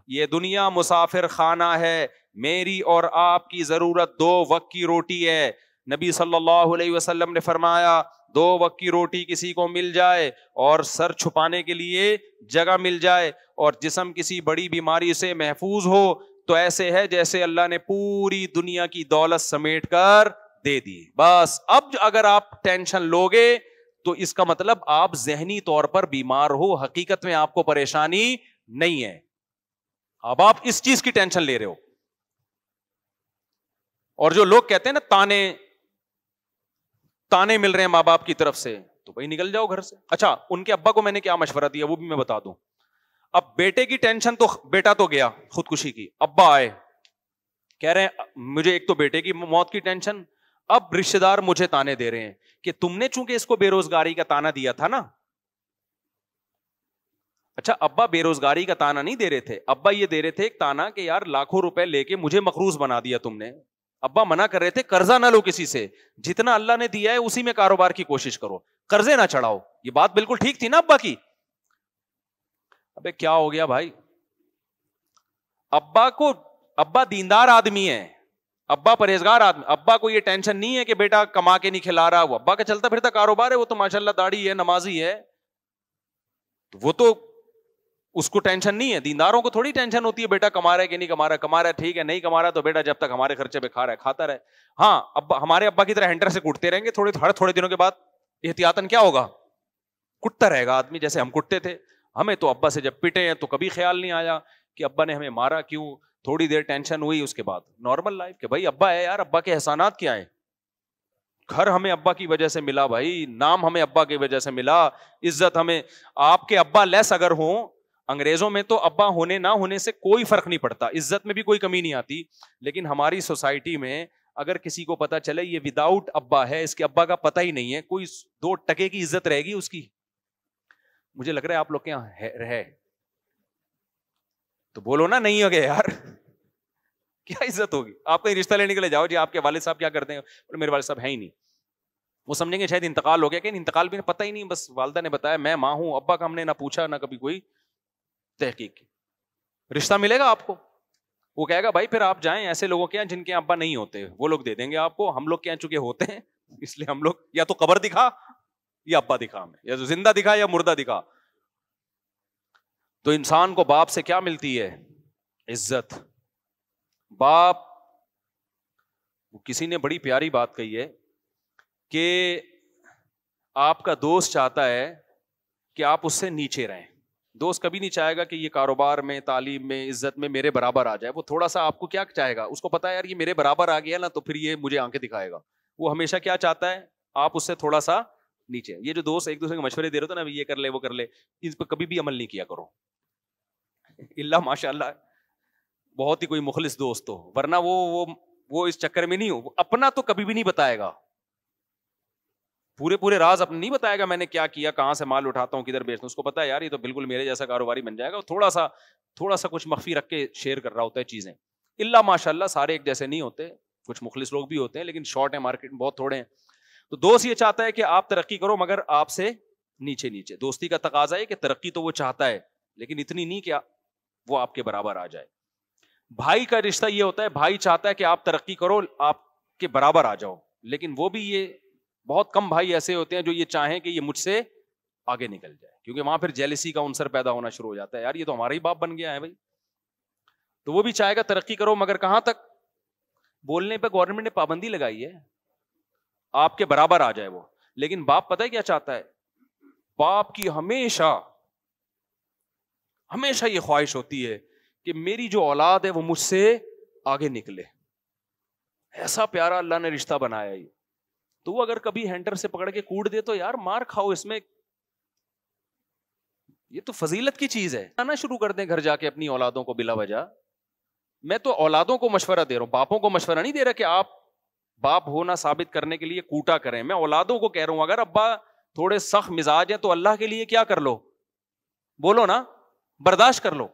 ये दुनिया मुसाफिर खाना है, मेरी और आपकी जरूरत दो वक्त की रोटी है। नबी सल्लल्लाहु अलैहि वसल्लम ने फरमाया दो वक्त की रोटी किसी को मिल जाए और सर छुपाने के लिए जगह मिल जाए और जिस्म किसी बड़ी बीमारी से महफूज हो, तो ऐसे है जैसे अल्लाह ने पूरी दुनिया की दौलत समेट कर दे दी। बस अब अगर आप टेंशन लोगे तो इसका मतलब आप जहनी तौर पर बीमार हो, हकीकत में आपको परेशानी नहीं है, अब आप इस चीज की टेंशन ले रहे हो। और जो लोग कहते हैं ना ताने ताने मिल रहे हैं माँ बाप की तरफ से, तो भाई निकल जाओ घर से। अच्छा, उनके अब्बा को मैंने क्या मशवरा दिया वो भी मैं बता दूं। अब बेटे की टेंशन तो, बेटा तो गया खुदकुशी की, अब्बा आए कह रहे हैं मुझे एक तो बेटे की मौत की टेंशन, अब रिश्तेदार मुझे ताने दे रहे हैं कि तुमने चूंकि इसको बेरोजगारी का ताना दिया था ना। अच्छा, अब्बा बेरोजगारी का ताना नहीं दे रहे थे, अब्बा ये दे रहे थे एक ताना कि यार लाखों रुपए लेके मुझे मकरूज बना दिया तुमने। अब्बा मना कर रहे थे कर्जा ना लो किसी से, जितना अल्लाह ने दिया है उसी में कारोबार की कोशिश करो, कर्जे ना चढ़ाओ। ये बात बिल्कुल ठीक थी ना अब्बा की। अबे क्या हो गया भाई, अब्बा को, अब्बा दीनदार आदमी है, अब्बा परहेजगार आदमी, अब्बा को ये टेंशन नहीं है कि बेटा कमा के नहीं खिला रहा। वो अब्बा का चलता फिरता कारोबार है, वो तो माशाल्लाह दाढ़ी है, नमाजी है, वो तो उसको टेंशन नहीं है। दीनदारों को थोड़ी टेंशन होती है बेटा कमा रहा है कि नहीं कमा रहा, कमा रहा है ठीक है, नहीं कमा रहा तो बेटा जब तक हमारे खर्चे पे खा रहा है खाता रहे। हाँ, अब्बा हमारे अब्बा की तरह हैंटर से कुटते रहेंगे, थोड़े हर थोड़े दिनों के बाद एहतियातन क्या होगा, कुटता रहेगा आदमी, जैसे हम कुटते थे। हमें तो अब्बा से जब पिटे हैं तो कभी ख्याल नहीं आया कि अब्बा ने हमें मारा क्यों, थोड़ी देर टेंशन हुई उसके बाद नॉर्मल लाइफ के। भाई अब्बा है यार, अब्बा के एहसानात क्या है, घर हमें अब्बा की वजह से मिला भाई, नाम हमें अब्बा की वजह से मिला, इज्जत हमें। आपके अब्बा लेस अगर हों, अंग्रेजों में तो अब्बा होने ना होने से कोई फर्क नहीं पड़ता, इज्जत में भी कोई कमी नहीं आती, लेकिन हमारी सोसाइटी में अगर किसी को पता चले ये विदाउट अब्बा है, इसके अब्बा का पता ही नहीं है, कोई दो टके की इज्जत रहेगी उसकी। मुझे लग रहा है आप लोग के यहाँ है, तो बोलो ना नहीं हो गया यार, क्या इज्जत होगी। आप कहीं रिश्ता लेने के लिए जाओ जी आपके वालिद साहब क्या करते हैं, बोले मेरे वालिद साहब है ही नहीं, वो समझेंगे शायद इंतकाल हो गया, कहीं इंतकाल भी पता ही नहीं, बस वालदा ने बताया, मैं माँ हूं, अब्बा का हमने ना पूछा ना कभी कोई तहकीक की। रिश्ता मिलेगा आपको, वो कहेगा भाई फिर आप जाएं ऐसे लोगों के यहाँ जिनके यहाँ अब्बा नहीं होते, वो लोग दे देंगे आपको, हम लोग के यहाँ चुके होते हैं इसलिए हम लोग या तो कब्र दिखा या अब्बा दिखा, हमें या तो जिंदा दिखा या मुर्दा दिखा। तो इंसान को बाप से क्या मिलती है, इज्जत। बाप, किसी ने बड़ी प्यारी बात कही है कि आपका दोस्त चाहता है कि आप उससे नीचे रहें। दोस्त कभी नहीं चाहेगा कि ये कारोबार में, तालीम में, इज्जत में मेरे बराबर आ जाए। वो थोड़ा सा आपको क्या चाहेगा, उसको पता है यार ये मेरे बराबर आ गया ना तो फिर ये मुझे आंखें दिखाएगा। वो हमेशा क्या चाहता है, आप उससे थोड़ा सा नीचे। ये जो दोस्त एक दूसरे को मशवरे दे रहे हो ना, ये कर ले वो कर ले, इस पर कभी भी अमल नहीं किया करो, इल्ला माशाल्लाह बहुत ही कोई मुखलिस दोस्त हो, वरना वो वो वो इस चक्कर में नहीं हो। अपना तो कभी भी नहीं बताएगा, पूरे पूरे राज अपने नहीं बताएगा, मैंने क्या किया, कहाँ से माल उठाता हूँ, किधर बेचता हूँ। उसको पता है यार ये तो बिल्कुल मेरे जैसा कारोबारी बन जाएगा। और थोड़ा सा थोड़ा सा कुछ मख्फी रख के शेयर कर रहा होता है चीज़ें। इल्ला माशाल्लाह सारे एक जैसे नहीं होते, कुछ मुखलिस लोग भी होते हैं, लेकिन शॉर्ट है, मार्केट में बहुत थोड़े हैं। तो दोस्त ये चाहता है कि आप तरक्की करो मगर आपसे नीचे नीचे। दोस्ती का तकाजा है कि तरक्की तो वो चाहता है लेकिन इतनी नहीं कि वो आपके बराबर आ जाए। भाई का रिश्ता ये होता है, भाई चाहता है कि आप तरक्की करो, आपके बराबर आ जाओ, लेकिन वो भी ये बहुत कम भाई ऐसे होते हैं जो ये चाहें कि ये मुझसे आगे निकल जाए, क्योंकि वहां फिर जेलिसी का अवसर पैदा होना शुरू हो जाता है, यार ये तो हमारा ही बाप बन गया है भाई। तो वो भी चाहेगा तरक्की करो मगर कहां तक, बोलने पे गवर्नमेंट ने पाबंदी लगाई है, आपके बराबर आ जाए वो। लेकिन बाप पता है क्या चाहता है, बाप की हमेशा हमेशा ये ख्वाहिश होती है कि मेरी जो औलाद है वो मुझसे आगे निकले। ऐसा प्यारा अल्लाह ने रिश्ता बनाया ये, तो वो अगर कभी हैंटर से पकड़ के कूट दे तो यार मार खाओ, इसमें ये तो फजीलत की चीज है। आना शुरू कर दें घर जाके अपनी औलादों को बिला वजह। मैं तो औलादों को मशवरा दे रहा हूं, बापों को मशवरा नहीं दे रहा कि आप बाप होना साबित करने के लिए कूटा करें। मैं औलादों को कह रहा हूं अगर अब्बा थोड़े सख्त मिजाज हैं तो अल्लाह के लिए क्या कर लो, बोलो ना, बर्दाश्त कर लो।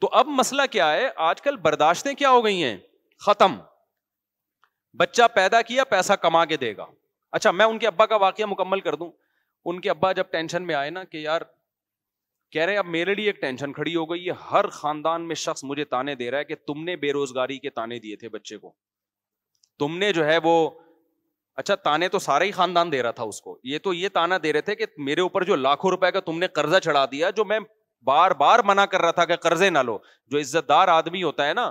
तो अब मसला क्या है, आजकल बर्दाश्तें क्या हो गई हैं, खत्म। बच्चा पैदा किया, पैसा कमा के देगा। अच्छा मैं उनके अब्बा का वाकया मुकम्मल कर दूं। उनके अब्बा जब टेंशन में आए ना कि यार, कह रहे हैं अब मेरे लिए एक टेंशन खड़ी हो गई है, हर खानदान में शख्स मुझे ताने दे रहा है कि तुमने बेरोजगारी के ताने दिए थे बच्चे को, तुमने जो है वो, अच्छा ताने तो सारा ही खानदान दे रहा था उसको, ये तो ये ताना दे रहे थे कि मेरे ऊपर जो लाखों रुपए का तुमने कर्जा चढ़ा दिया, जो मैं बार बार मना कर रहा था कि कर्जे ना लो। जो इज्जतदार आदमी होता है ना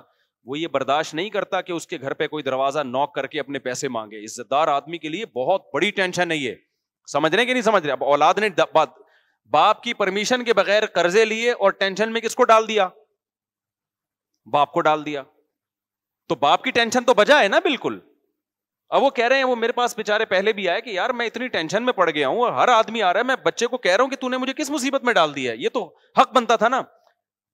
वो ये बर्दाश्त नहीं करता कि उसके घर पे कोई दरवाजा नॉक करके अपने पैसे मांगे। इज्जतदार आदमी के लिए बहुत बड़ी टेंशन है ये, समझ रहे कि नहीं समझ रहे। अब औलाद ने बाप की परमिशन के बगैर कर्जे लिए और टेंशन में किसको डाल दिया, बाप को डाल दिया, तो बाप की टेंशन तो बजा है ना बिल्कुल। अब वो कह रहे हैं, वो मेरे पास बेचारे पहले भी आए कि यार मैं इतनी टेंशन में पड़ गया हूं और हर आदमी आ रहा है, मैं बच्चे को कह रहा हूं कि तूने मुझे किस मुसीबत में डाल दिया है, ये तो हक बनता था ना।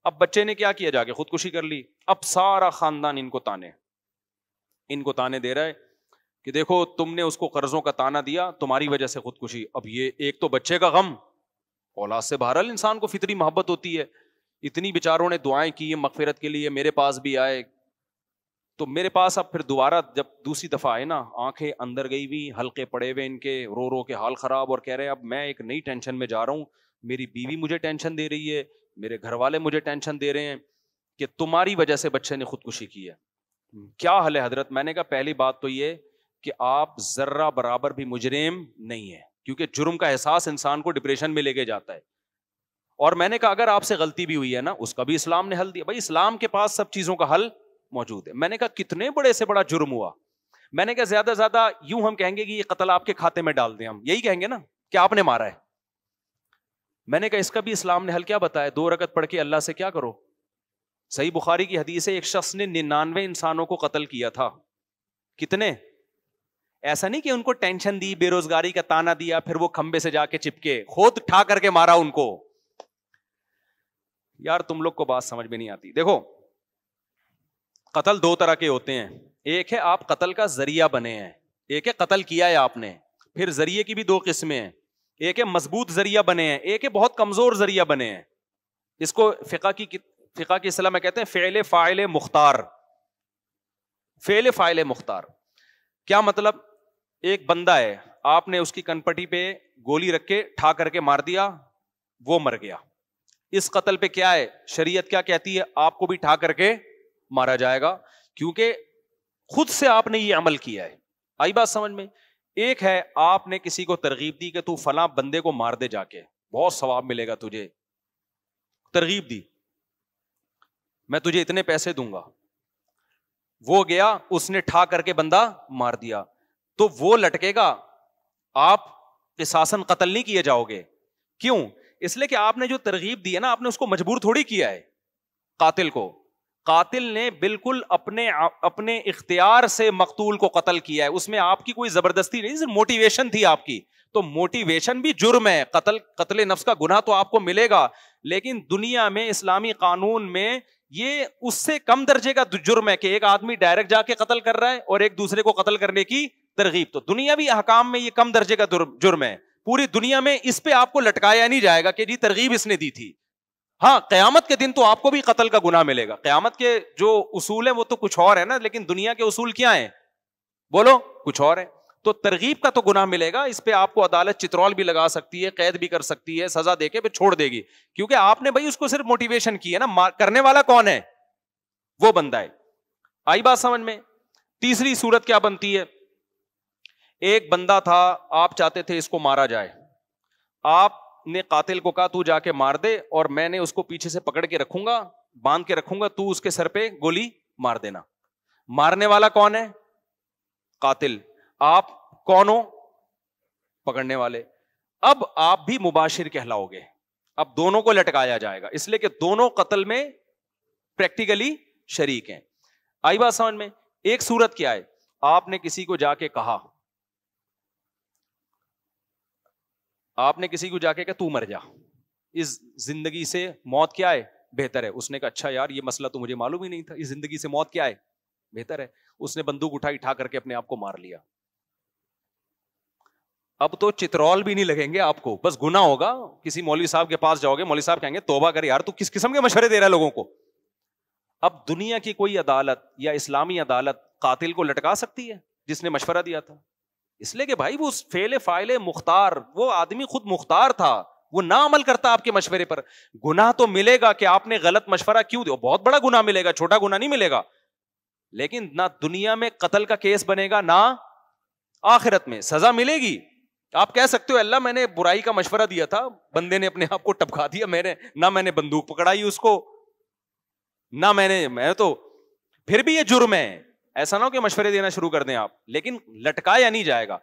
अब बच्चे ने क्या किया, जाके खुदकुशी कर ली। अब सारा खानदान इनको ताने इनको ताने दे रहा है कि देखो तुमने उसको कर्जों का ताना दिया, तुम्हारी वजह से खुदकुशी। अब ये एक तो बच्चे का गम, औलाद से बहरहाल इंसान को फितरी मोहब्बत होती है। इतनी बेचारों ने दुआएं की मगफिरत के लिए, मेरे पास भी आए, तो मेरे पास अब फिर दोबारा जब दूसरी दफा आए ना, आंखें अंदर गई हुई, हल्के पड़े हुए इनके, रो रो के हाल खराब, और कह रहे हैं अब मैं एक नई टेंशन में जा रहा हूँ, मेरी बीवी मुझे टेंशन दे रही है, मेरे घर वाले मुझे टेंशन दे रहे हैं कि तुम्हारी वजह से बच्चे ने खुदकुशी की है। क्या हाल है हजरत? मैंने कहा पहली बात तो ये कि आप जर्रा बराबर भी मुजरिम नहीं है, क्योंकि जुर्म का एहसास इंसान को डिप्रेशन में लेके जाता है। और मैंने कहा अगर आपसे गलती भी हुई है ना, उसका भी इस्लाम ने हल दिया, भाई इस्लाम के पास सब चीजों का हल मौजूद है। मैंने कहा कितने बड़े से बड़ा जुर्म हुआ, मैंने कहा ज्यादा ज्यादा यूं हम कहेंगे कि ये कत्ल आपके खाते में डाल दें, हम यही कहेंगे ना कि आपने मारा है। मैंने कहा इसका भी इस्लाम ने हल क्या बताया, दो रकत पढ़ के अल्लाह से क्या करो। सही बुखारी की हदीस है, एक शख्स ने निन्यानवे इंसानों को कत्ल किया था। कितने? ऐसा नहीं कि उनको टेंशन दी, बेरोजगारी का ताना दिया, फिर वो खंबे से जाके चिपके, खुद ठा करके मारा उनको। यार तुम लोग को बात समझ में नहीं आती। देखो कत्ल दो तरह के होते हैं, एक है आप कत्ल का जरिया बने हैं, एक है कत्ल किया है आपने। फिर जरिए की भी दो किस्में हैं, एक है मजबूत जरिया बने हैं, एक है बहुत कमजोर जरिया बने हैं। इसको फिका की फिका की इस्लाम में कहते हैं फेल फाइल मुख्तार। फेल फाइल मुख्तार क्या मतलब? एक बंदा है, आपने उसकी कनपटी पे गोली रख के ठा करके मार दिया, वो मर गया। इस कत्ल पे क्या है, शरीयत क्या कहती है? आपको भी ठा करके मारा जाएगा क्योंकि खुद से आपने ये अमल किया है। आई बात समझ में? एक है आपने किसी को तरगीब दी कि तू फला बंदे को मार दे, जाके बहुत सवाब मिलेगा तुझे, तरगीब दी, मैं तुझे इतने पैसे दूंगा, वो गया उसने ठा करके बंदा मार दिया, तो वो लटकेगा, आप किसासन कत्ल नहीं किए जाओगे। क्यों? इसलिए कि आपने जो तरगीब दी है ना, आपने उसको मजबूर थोड़ी किया है कातिल को। कातिल ने बिल्कुल अपने अपने इख्तियार से मकतूल को कत्ल किया है, उसमें आपकी कोई जबरदस्ती नहीं, सिर्फ मोटिवेशन थी आपकी। तो मोटिवेशन भी जुर्म है, कत्ल कत्ले नफ्स का गुनाह तो आपको मिलेगा, लेकिन दुनिया में इस्लामी कानून में ये उससे कम दर्जे का जुर्म है कि एक आदमी डायरेक्ट जाके कत्ल कर रहा है और एक दूसरे को कत्ल करने की तरगीब। तो दुनियावी अहकाम में ये कम दर्जे का जुर्म है, पूरी दुनिया में इस पे आपको लटकाया नहीं जाएगा कि जी तरगीब इसने दी थी। हाँ, कयामत के दिन तो आपको भी कत्ल का गुनाह मिलेगा, कयामत के जो उसूल है वो तो कुछ और है ना, लेकिन दुनिया के उसूल क्या है बोलो, कुछ और है। तो तरगीब का तो गुनाह मिलेगा, इस पे आपको अदालत चित्रौल भी लगा सकती है, कैद भी कर सकती है, सजा देके फिर छोड़ देगी, क्योंकि आपने भाई उसको सिर्फ मोटिवेशन की है ना, करने वाला कौन है, वो बंदा है। आई बात समझ में? तीसरी सूरत क्या बनती है? एक बंदा था, आप चाहते थे इसको मारा जाए, आपने कातिल को कहा तू जाके मार दे और मैंने उसको पीछे से पकड़ के रखूंगा, बांध के रखूंगा, तू उसके सर पे गोली मार देना। मारने वाला कौन है? कातिल। आप कौन हो? पकड़ने वाले। अब आप भी मुबाशिर कहलाओगे, अब दोनों को लटकाया जाएगा, इसलिए कि दोनों कत्ल में प्रैक्टिकली शरीक हैं। आई बात समझ में? एक सूरत क्या है, आपने किसी को जाके कहा, आपने किसी को जाके कहा तू मर जा, इस जिंदगी से मौत क्या है, बेहतर है। उसने कहा अच्छा यार ये मसला तो मुझे मालूम ही नहीं था, इस जिंदगी से मौत क्या है, बेहतर है। उसने बंदूक उठाई, उठा करके अपने आप को मार लिया। अब तो चित्रौल भी नहीं लगेंगे आपको, बस गुना होगा, किसी मौलवी साहब के पास जाओगे, मौलवी साहब कहेंगे तौबा कर यार, तू किस किस्म के मशवरे दे रहा है लोगों को। अब दुनिया की कोई अदालत या इस्लामी अदालत कातिल को लटका सकती है जिसने मशवरा दिया था, इसलिए कि भाई वो उस फेले फाइले मुख्तार, वो आदमी खुद मुख्तार था, वो ना अमल करता आपके मशवरे पर। गुनाह तो मिलेगा कि आपने गलत मशवरा क्यों दिया, बहुत बड़ा गुनाह मिलेगा, छोटा गुनाह नहीं मिलेगा, लेकिन ना दुनिया में कत्ल का केस बनेगा ना आखिरत में सजा मिलेगी। आप कह सकते हो अल्लाह मैंने बुराई का मशवरा दिया था, बंदे ने अपने आप को टपका दिया, मैंने ना मैंने बंदूक पकड़ाई उसको, ना मैंने मैं तो फिर भी ये जुर्म है। ऐसा ना हो कि मशवरे देना शुरू कर दें आप, लेकिन लटकाया नहीं जाएगा।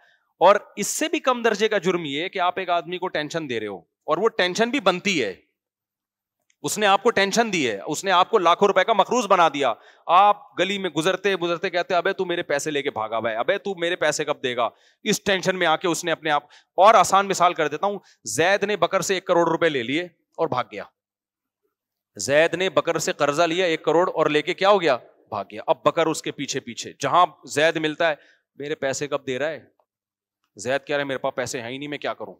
और इससे भी कम दर्जे का जुर्म ये है कि आप एक आदमी को टेंशन दे रहे हो और वो टेंशन भी बनती है, उसने आपको टेंशन दी है, उसने आपको लाखों रुपए का मखरूज बना दिया, आप गली में गुजरते गुजरते कहते अबे तू मेरे पैसे लेके भागा हुआ है, अबे तू मेरे पैसे कब देगा, इस टेंशन में आके उसने अपने आप। और आसान मिसाल कर देता हूं, जैद ने बकर से एक करोड़ रुपए ले लिए और भाग गया, जैद ने बकर से कर्जा लिया एक करोड़ और लेके क्या हो गया, भाग गया। अब बकर उसके पीछे पीछे, जहां जैद मिलता है मेरे पैसे कब दे रहा है, जैद कह रहा है मेरे पास पैसे हैं ही नहीं, मैं क्या करूं।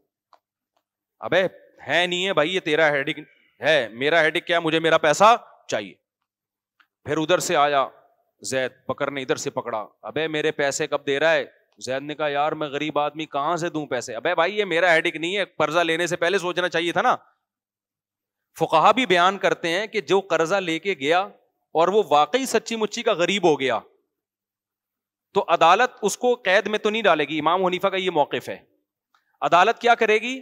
अबे है नहीं है भाई, ये तेरा हेडिक है, मेरा हेडिक क्या, मुझे मेरा पैसा चाहिए। फिर उधर से आया जैद, बकर ने इधर से पकड़ा, अबे मेरे पैसे कब दे रहा है। जैद ने कहा यार मैं गरीब आदमी कहां से दूं पैसे, अबे भाई ये मेरा हेडिक नहीं है, कर्जा लेने से पहले सोचना चाहिए था ना। फुकाहा भी बयान करते हैं कि जो कर्जा लेके गया और वो वाकई सच्ची मुच्ची का गरीब हो गया तो अदालत उसको कैद में तो नहीं डालेगी। इमाम हनीफा का ये मौकिफ है, अदालत क्या करेगी,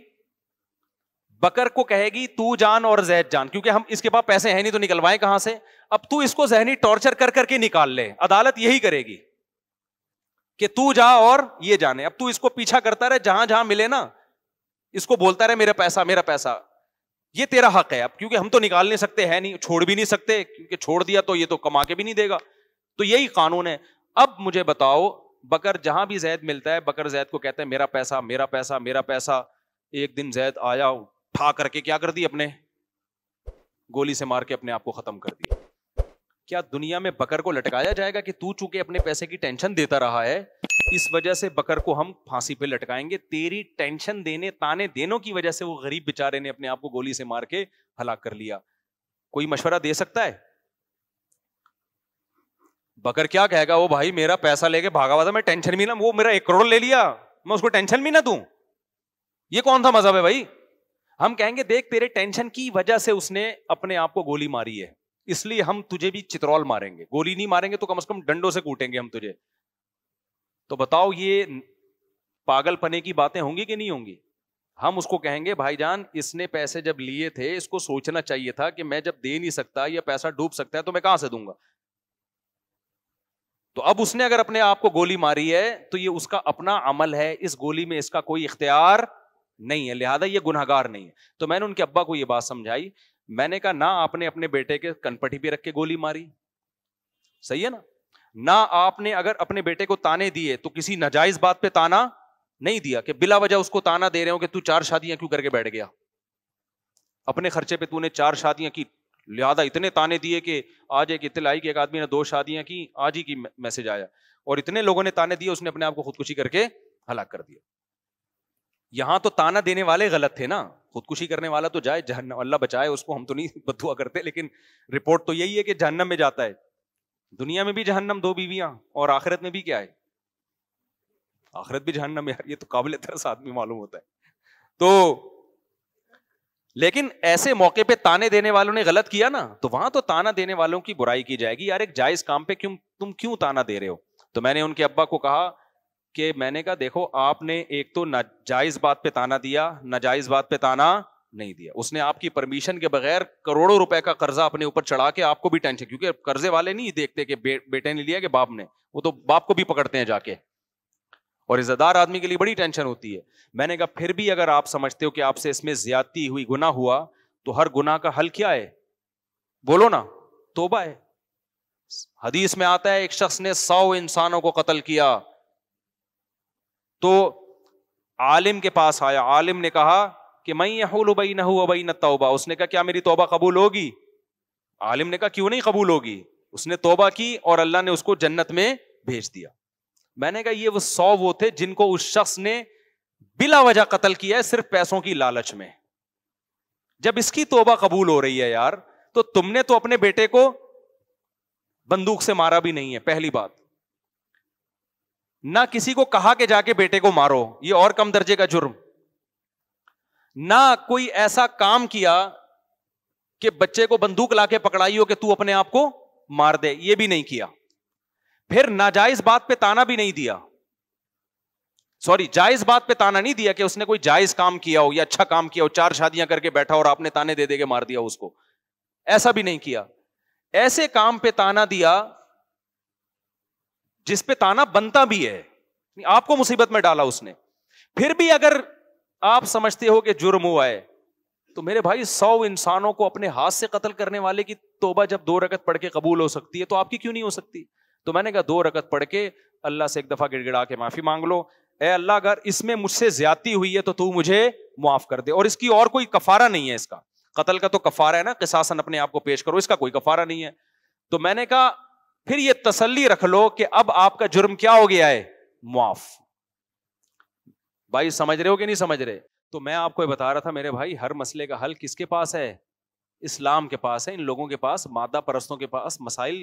बकर को कहेगी तू जान और जैद जान, क्योंकि हम इसके पास पैसे हैं नहीं तो निकलवाएं कहां से, अब तू इसको जहनी टॉर्चर कर करके निकाल ले। अदालत यही करेगी कि तू जा और ये जाने, अब तू इसको पीछा करता रहे, जहां जहां मिले ना इसको बोलता रहे मेरा पैसा मेरा पैसा, ये तेरा हक है। अब क्योंकि हम तो निकाल नहीं सकते है नहीं, छोड़ भी नहीं सकते, क्योंकि छोड़ दिया तो ये तो कमा के भी नहीं देगा, तो यही कानून है। अब मुझे बताओ, बकर जहां भी जैद मिलता है, बकर जैद को कहता है मेरा पैसा मेरा पैसा मेरा पैसा। एक दिन जैद आया, ठा करके क्या कर दी, अपने गोली से मार के अपने आप को खत्म कर दिया। क्या दुनिया में बकर को लटकाया जाएगा कि तू चूंकि अपने पैसे की टेंशन देता रहा है, इस वजह से बकर को हम फांसी पे लटकाएंगे, तेरी टेंशन देने ताने देनों की वजह से वो गरीब बेचारे ने अपने आप को गोली से मार के हलाक कर लिया। कोई मशवरा दे सकता है? बकर क्या कहेगा, वो भाई मेरा पैसा लेके भागा हुआ था, मैं टेंशन भी ना, वो मेरा एक करोड़ ले लिया, मैं उसको टेंशन भी ना दूं, ये कौन सा मजहब है भाई? हम कहेंगे देख तेरे टेंशन की वजह से उसने अपने आप को गोली मारी है, इसलिए हम तुझे भी चितरौल मारेंगे, गोली नहीं मारेंगे तो कम से कम डंडों से कूटेंगे हम तुझे। तो बताओ ये पागलपने की बातें होंगी कि नहीं होंगी? हम उसको कहेंगे भाईजान इसने पैसे जब लिए थे इसको सोचना चाहिए था कि मैं जब दे नहीं सकता या पैसा डूब सकता है तो मैं कहां से दूंगा। तो अब उसने अगर अपने आप को गोली मारी है तो ये उसका अपना अमल है, इस गोली में इसका कोई इख्तियार नहीं है, लिहाजा ये गुनहगार नहीं है। तो मैंने उनके अब्बा को ये बात समझाई, मैंने कहा ना आपने अपने बेटे के कनपटी पे रख के गोली मारी, सही है ना, ना आपने अगर अपने बेटे को ताने दिए तो किसी नाजायज बात पे ताना नहीं दिया कि बिला वजह उसको ताना दे रहे हो कि तू चार शादियां क्यों करके बैठ गया, अपने खर्चे पे तूने चार शादियां की, लिहाजा इतने ताने दिए कि आज एक इतलाई कि एक आदमी ने दो शादियां की, आज ही की मैसेज आया और इतने लोगों ने ताने दिए, उसने अपने आप को खुदकुशी करके हलाक कर दिया। यहां तो ताना देने वाले गलत थे ना, खुदकुशी करने वाला तो जाए जहन्नम, अल्लाह बचाए उसको, हम तो नहीं बद्दुआ करते, लेकिन रिपोर्ट तो यही है कि जहन्नम में जाता है। दुनिया में भी जहन्नम, दो बीवियां, और आखिरत में भी क्या है, आखिरत भी जहन्नम। यार ये तो काबिल तरस आदमी मालूम होता है। तो लेकिन ऐसे मौके पे ताने देने वालों ने गलत किया ना, तो वहां तो ताना देने वालों की बुराई की जाएगी, यार एक जायज काम पे क्यों तुम क्यों ताना दे रहे हो। तो मैंने उनके अब्बा को कहा कि मैंने कहा देखो आपने एक तो नाजायज बात पे ताना दिया, नाजायज बात पे ताना नहीं दिया, उसने आपकी परमिशन के बगैर करोड़ों रुपए का कर्जा अपने ऊपर चढ़ा के आपको भी टेंशन, क्योंकि कर्जे वाले नहीं देखते कि बे, बेटे ने लिया कि बाप ने, वो तो बाप को भी पकड़ते हैं जाके, और इज्जतदार आदमी के लिए बड़ी टेंशन होती है। मैंने कहा फिर भी अगर आप समझते हो कि आपसे इसमें ज्यादती हुई, गुनाह हुआ, तो हर गुनाह का हल क्या है, बोलो ना, तौबा है। हदीस में आता है एक शख्स ने सौ इंसानों को कत्ल किया, तो आलिम के पास आया, आलिम ने कहा कि मैं यहूलु बैनहु व बैन तौबा, उसने कहा क्या मेरी तौबा कबूल होगी? आलिम ने कहा क्यों नहीं कबूल होगी, उसने तौबा की और अल्लाह ने उसको जन्नत में भेज दिया। मैंने कहा ये वो सौ वो थे जिनको उस शख्स ने बिला वजह कत्ल किया है सिर्फ पैसों की लालच में, जब इसकी तौबा कबूल हो रही है यार, तो तुमने तो अपने बेटे को बंदूक से मारा भी नहीं है, पहली बात, ना किसी को कहा के जाके बेटे को मारो, ये और कम दर्जे का जुर्म, ना कोई ऐसा काम किया कि बच्चे को बंदूक लाके पकड़ाई हो कि तू अपने आप को मार दे, ये भी नहीं किया, फिर नाजायज बात पे ताना भी नहीं दिया, सॉरी जायज बात पे ताना नहीं दिया कि उसने कोई जायज काम किया हो या अच्छा काम किया हो, चार शादियां करके बैठा और आपने ताने दे दे के मार दिया उसको, ऐसा भी नहीं किया। ऐसे काम पे ताना दिया जिस पे ताना बनता भी है, आपको मुसीबत में डाला उसने, फिर भी अगर आप समझते हो कि जुर्म हुआ है, तो मेरे भाई सौ इंसानों को अपने हाथ से कत्ल करने वाले की तौबा जब दो रकत पढ़ के कबूल हो सकती है, तो आपकी क्यों नहीं हो सकती? तो मैंने कहा दो रकत पढ़ के अल्लाह से एक दफा गिड़गिड़ा के माफी मांग लो, ए अल्लाह अगर इसमें मुझसे ज्यादती हुई है तो तू मुझे माफ कर दे, और इसकी और कोई कफारा नहीं है, इसका कत्ल का तो कफारा है ना, किसासन अपने आप को पेश करो, इसका कोई कफारा नहीं है। तो मैंने कहा फिर ये तसल्ली रख लो कि अब आपका जुर्म क्या हो गया है, माफ। भाई समझ रहे हो कि नहीं समझ रहे? तो मैं आपको ये बता रहा था मेरे भाई हर मसले का हल किसके पास है, इस्लाम के पास है। इन लोगों के पास, मादा परस्तों के पास मसाइल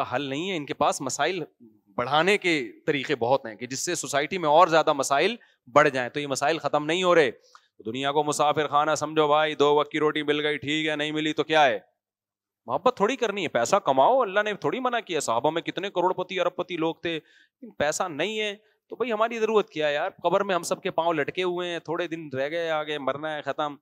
का हल नहीं है, इनके पास मसाइल बढ़ाने के तरीके बहुत हैं कि जिससे सोसाइटी में और ज्यादा मसाइल बढ़ जाएं। तो ये मसाइल खत्म नहीं हो रहे। दुनिया को मुसाफिर खाना समझो भाई, दो वक्त की रोटी मिल गई ठीक है, नहीं मिली तो क्या है, मोहब्बत थोड़ी करनी है, पैसा कमाओ, अल्लाह ने थोड़ी मना किया। साहबों में कितने करोड़पति अरबपति लोग थे, पैसा नहीं है तो भाई हमारी जरूरत क्या है यार, कब्र में हम सबके पांव लटके हुए हैं, थोड़े दिन रह गए, आगे मरना है, खत्म,